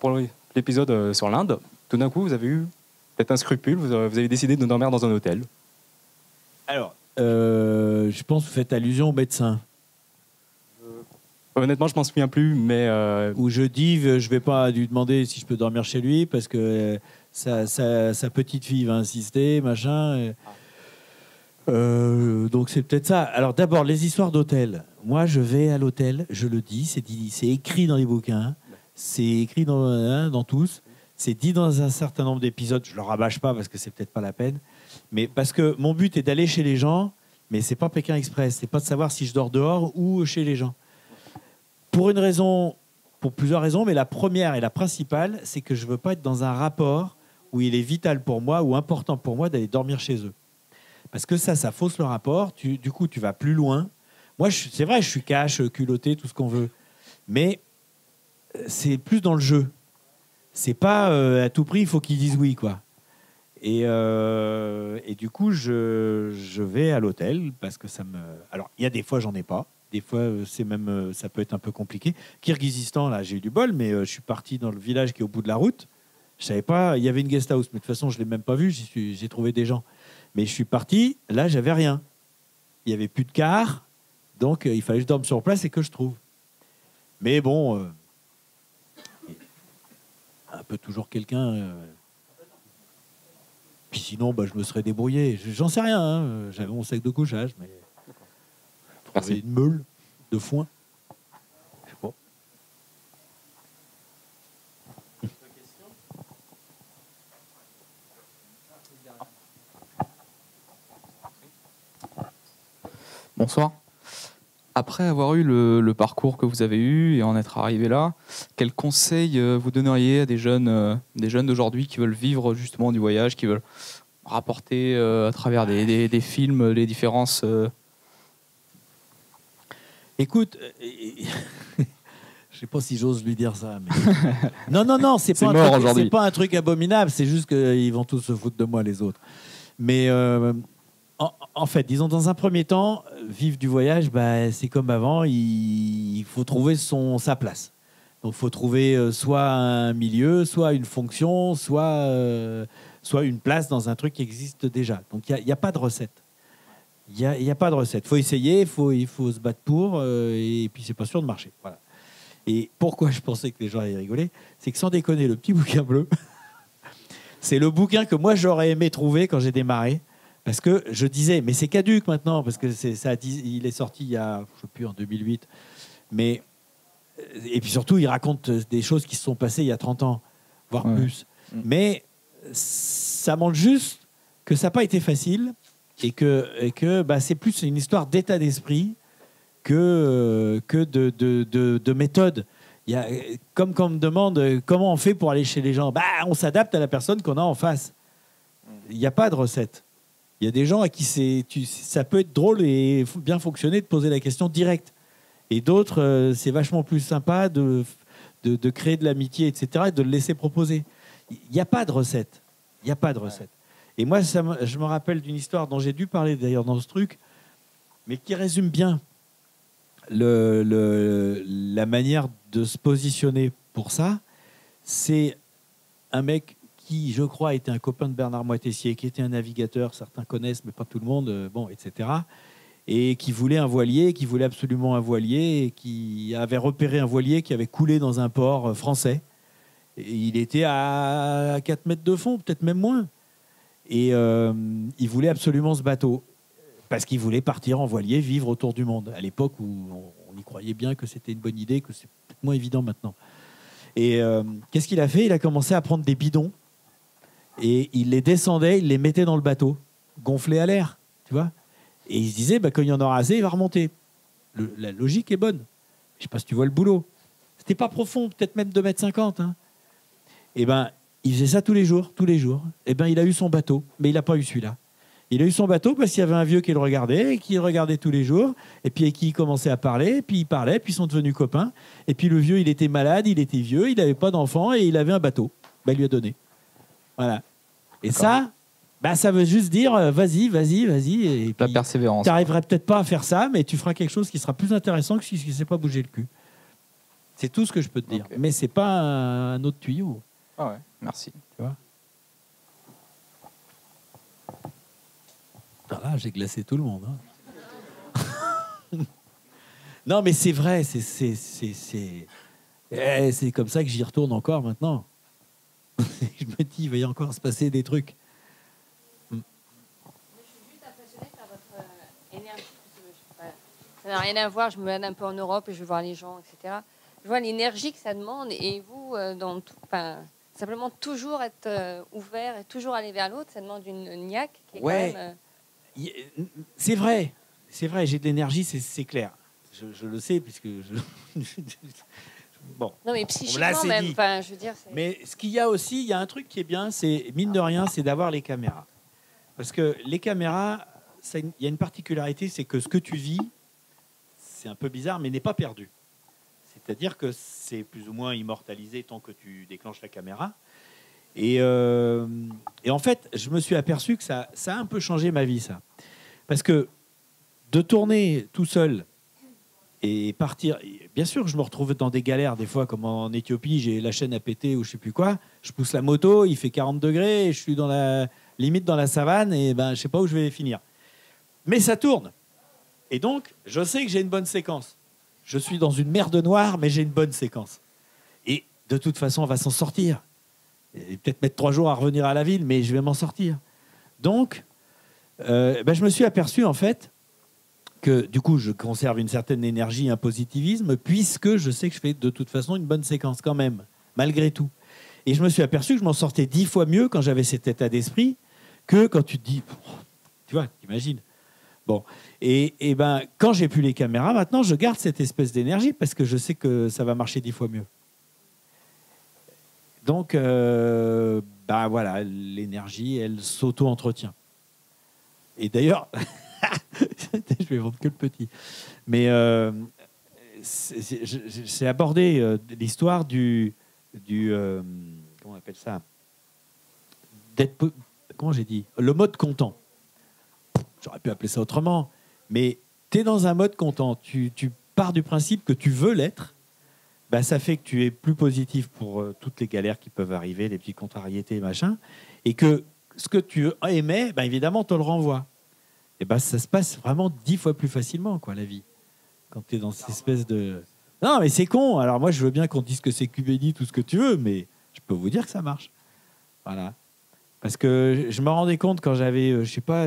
pour l'épisode sur l'Inde, tout d'un coup, vous avez eu peut-être un scrupule, vous avez décidé de dormir dans un hôtel. Alors, je pense que vous faites allusion au médecin. Honnêtement, je ne m'en souviens plus, mais... Où je dis, je ne vais pas lui demander si je peux dormir chez lui, parce que sa petite fille va insister, machin... donc c'est peut-être ça. Alors d'abord, les histoires d'hôtel. Moi, je vais à l'hôtel, je le dis, c'est écrit dans les bouquins, c'est écrit dans tous, c'est dit dans un certain nombre d'épisodes. Je ne le rabâche pas parce que c'est peut-être pas la peine, mais parce que mon but est d'aller chez les gens, mais c'est pas Pékin Express, c'est pas de savoir si je dors dehors ou chez les gens. Pour plusieurs raisons, mais la première et la principale, c'est que je veux pas être dans un rapport où il est vital pour moi ou important pour moi d'aller dormir chez eux. Parce que ça fausse le rapport. Du coup, tu vas plus loin. Moi, c'est vrai, je suis cash, culotté, tout ce qu'on veut. Mais c'est plus dans le jeu. C'est pas à tout prix, il faut qu'ils disent oui, quoi. Et du coup, je vais à l'hôtel parce que ça me... Alors, il y a des fois, j'en ai pas. Des fois, c'est même, ça peut être un peu compliqué. Kirghizistan, là, j'ai eu du bol, mais je suis parti dans le village qui est au bout de la route. Je savais pas, il y avait une guest house, mais de toute façon, je l'ai même pas vue. J'ai trouvé des gens. Mais je suis parti, là, j'avais rien. Il n'y avait plus de car, donc il fallait que je dorme sur place et que je trouve. Mais bon, un peu toujours quelqu'un... Puis sinon, je me serais débrouillé. J'en sais rien, hein. J'avais mon sac de couchage, mais... Trouver une meule de foin. Je sais pas. Bonsoir. Après avoir eu le parcours que vous avez eu et en être arrivé là, quels conseils vous donneriez à des jeunes d'aujourd'hui qui veulent vivre justement du voyage, qui veulent rapporter à travers des films les différences Écoute, je sais pas si j'ose lui dire ça. Mais... non, non, non, c'est pas un truc abominable. C'est juste qu'ils vont tous se foutre de moi, les autres. Mais en fait, disons, dans un premier temps, vivre du voyage, bah, c'est comme avant, il faut trouver sa place. Donc, il faut trouver soit un milieu, soit une fonction, soit une place dans un truc qui existe déjà. Donc, il n'y a pas de recette. Il n'y a pas de recette. Il faut essayer, il faut se battre pour, et puis c'est pas sûr de marcher. Voilà. Et pourquoi je pensais que les gens allaient rigoler, c'est que sans déconner, le petit bouquin bleu, c'est le bouquin que moi, j'aurais aimé trouver quand j'ai démarré. Parce que je disais, mais c'est caduque maintenant, parce que il est sorti il y a, je sais plus, en 2008. Mais... et puis surtout, il raconte des choses qui se sont passées il y a 30 ans, voire plus. Mais ça montre juste que ça n'a pas été facile et que bah, c'est plus une histoire d'état d'esprit que de méthode. Il y a, comme quand on me demande comment on fait pour aller chez les gens, bah, on s'adapte à la personne qu'on a en face. Il n'y a pas de recette. Il y a des gens à qui ça peut être drôle et bien fonctionner de poser la question directe. Et d'autres, c'est vachement plus sympa de créer de l'amitié, etc., et de le laisser proposer. Il n'y a pas de recette. Il n'y a pas de recette. Et moi, je me rappelle d'une histoire dont j'ai dû parler, d'ailleurs, dans ce truc, mais qui résume bien la manière de se positionner pour ça. C'est un mec qui, je crois, était un copain de Bernard Moitessier, qui était un navigateur, certains connaissent, mais pas tout le monde, bon, etc., et qui voulait un voilier, qui voulait absolument un voilier, et qui avait repéré un voilier qui avait coulé dans un port français. Et il était à 4 mètres de fond, peut-être même moins. Et il voulait absolument ce bateau, parce qu'il voulait partir en voilier, vivre autour du monde, à l'époque où on y croyait bien que c'était une bonne idée, que c'est peut-être moins évident maintenant. Et qu'est-ce qu'il a fait? Il a commencé à prendre des bidons, et il les descendait, il les mettait dans le bateau, gonflés à l'air, tu vois. Et il se disait, bah, quand il y en aura assez, il va remonter. La logique est bonne. Je ne sais pas si tu vois le boulot. C'était pas profond, peut-être même 2,50 m. Hein. Et ben, il faisait ça tous les jours, tous les jours. Et ben, il a eu son bateau, mais il n'a pas eu celui-là. Il a eu son bateau parce qu'il y avait un vieux qui le regardait, et qui le regardait tous les jours, et puis avec qui il commençait à parler, et puis il parlait, puis ils sont devenus copains. Et puis le vieux, il était malade, il était vieux, il n'avait pas d'enfant, et il avait un bateau. Ben, il lui a donné. Voilà. Et ça... bah, ça veut juste dire, vas-y, vas-y, vas-y. Et la persévérance. Tu n'arriverais peut-être pas à faire ça, mais tu feras quelque chose qui sera plus intéressant que si tu ne sais pas bouger le cul. C'est tout ce que je peux te dire. Okay. Mais ce n'est pas un autre tuyau. Ah ouais, merci. Tu vois, voilà, j'ai glacé tout le monde. Hein. Non, mais c'est vrai. C'est comme ça que j'y retourne encore maintenant. Je me dis, il va y encore se passer des trucs. Ça n'a rien à voir, je me balade un peu en Europe et je vois les gens, etc. Je vois l'énergie que ça demande et vous, simplement toujours être ouvert et toujours aller vers l'autre, ça demande une niaque qui est quand même... c'est vrai, j'ai de l'énergie, c'est clair. Je le sais, puisque... bon. Non, mais psychiquement même, je veux dire... Mais ce qu'il y a aussi, il y a un truc qui est bien, c'est, mine de rien, c'est d'avoir les caméras. Parce que les caméras, il y a une particularité, c'est que ce que tu vis... c'est un peu bizarre, mais n'est pas perdu. C'est-à-dire que c'est plus ou moins immortalisé tant que tu déclenches la caméra. Et en fait, je me suis aperçu que ça a un peu changé ma vie, ça. Parce que de tourner tout seul et partir... bien sûr, je me retrouve dans des galères, des fois, comme en Éthiopie, j'ai la chaîne à péter ou je sais plus quoi. Je pousse la moto, il fait 40 degrés, et je suis limite dans la savane, et ben, je sais pas où je vais finir. Mais ça tourne. Et donc, je sais que j'ai une bonne séquence. Je suis dans une merde noire, mais j'ai une bonne séquence. Et de toute façon, on va s'en sortir. Et peut-être mettre 3 jours à revenir à la ville, mais je vais m'en sortir. Donc, ben, je me suis aperçu, en fait, que du coup, je conserve une certaine énergie, un positivisme, puisque je sais que je fais de toute façon une bonne séquence quand même, malgré tout. Et je me suis aperçu que je m'en sortais 10 fois mieux quand j'avais cet état d'esprit que quand tu te dis... tu vois, t'imagines. Bon, et ben, quand j'ai plus les caméras, maintenant, je garde cette espèce d'énergie parce que je sais que ça va marcher 10 fois mieux. Donc, ben voilà, l'énergie, elle s'auto-entretient. Et d'ailleurs, je vais vendre que le petit. Mais c'est abordé l'histoire du comment on appelle ça, comment j'ai dit, le mode content. J'aurais pu appeler ça autrement, mais tu es dans un mode content. Tu pars du principe que tu veux l'être. Bah, ça fait que tu es plus positif pour toutes les galères qui peuvent arriver, les petites contrariétés, machin, et que ce que tu aimais, bah, évidemment, te le renvoie. Et bah, ça se passe vraiment 10 fois plus facilement, quoi, la vie, quand tu es dans cette espèce de... Non, mais c'est con. Alors moi, je veux bien qu'on dise que c'est QBD, tout ce que tu veux, mais je peux vous dire que ça marche. Voilà. Parce que je me rendais compte quand j'avais, je sais pas,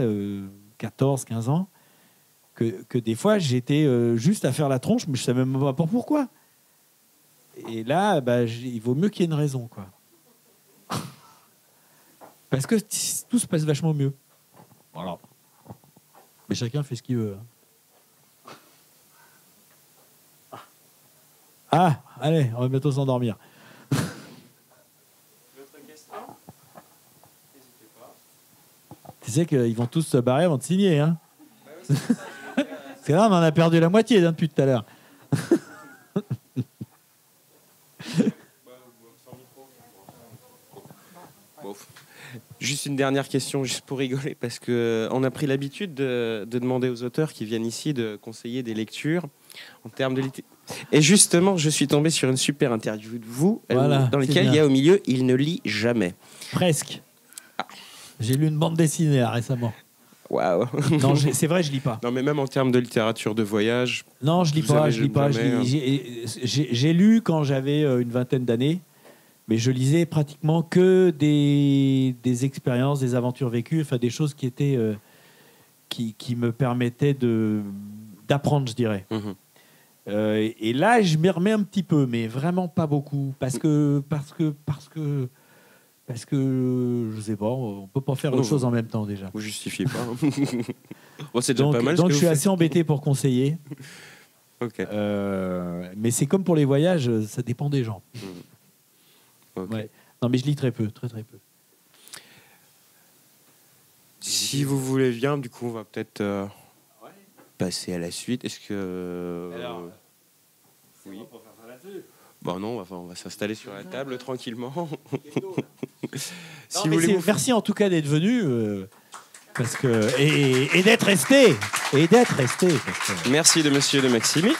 14, 15 ans, que des fois, j'étais juste à faire la tronche, mais je ne savais même pas pourquoi. Et là, bah, il vaut mieux qu'il y ait une raison, quoi. Parce que tout se passe vachement mieux. Voilà. Mais chacun fait ce qu'il veut. Hein. Ah, allez, on va bientôt s'endormir. D'autres questions? N'hésitez pas. Tu sais qu'ils vont tous se barrer avant de signer, hein? Bah oui, c'est ça, parce que là, on en a perdu la moitié depuis tout à l'heure. Juste une dernière question, juste pour rigoler, parce qu'on a pris l'habitude de demander aux auteurs qui viennent ici de conseiller des lectures en termes de littérature. Et justement, je suis tombé sur une super interview de vous, voilà, dans laquelle il y a au milieu « Il ne lit jamais ». Presque. Ah. J'ai lu une bande dessinée là, récemment. Waouh. Non, c'est vrai, je lis pas. Non, mais même en termes de littérature de voyage. Non, je lis pas, J'ai lu quand j'avais une vingtaine d'années. Mais je lisais pratiquement que des expériences, des aventures vécues, enfin des choses qui étaient qui me permettaient d'apprendre, je dirais. Mmh. Et là, je m'y remets un petit peu, mais vraiment pas beaucoup, parce que je sais pas, on peut pas faire autre chose en même temps déjà. Vous justifiez pas. Bon, c'est déjà pas mal. Donc je suis assez embêté pour conseiller. Okay. Mais c'est comme pour les voyages, ça dépend des gens. Mmh. Okay. Ouais. Non, mais je lis très peu, très peu. Si vous voulez bien, du coup, on va peut-être passer à la suite. Est-ce que... Alors, oui. Bon, pour faire ça là-dessus. Bon, non, on va s'installer sur la table tranquillement. Merci en tout cas d'être venu, parce que et d'être resté. Merci de Monsieur de Maximy.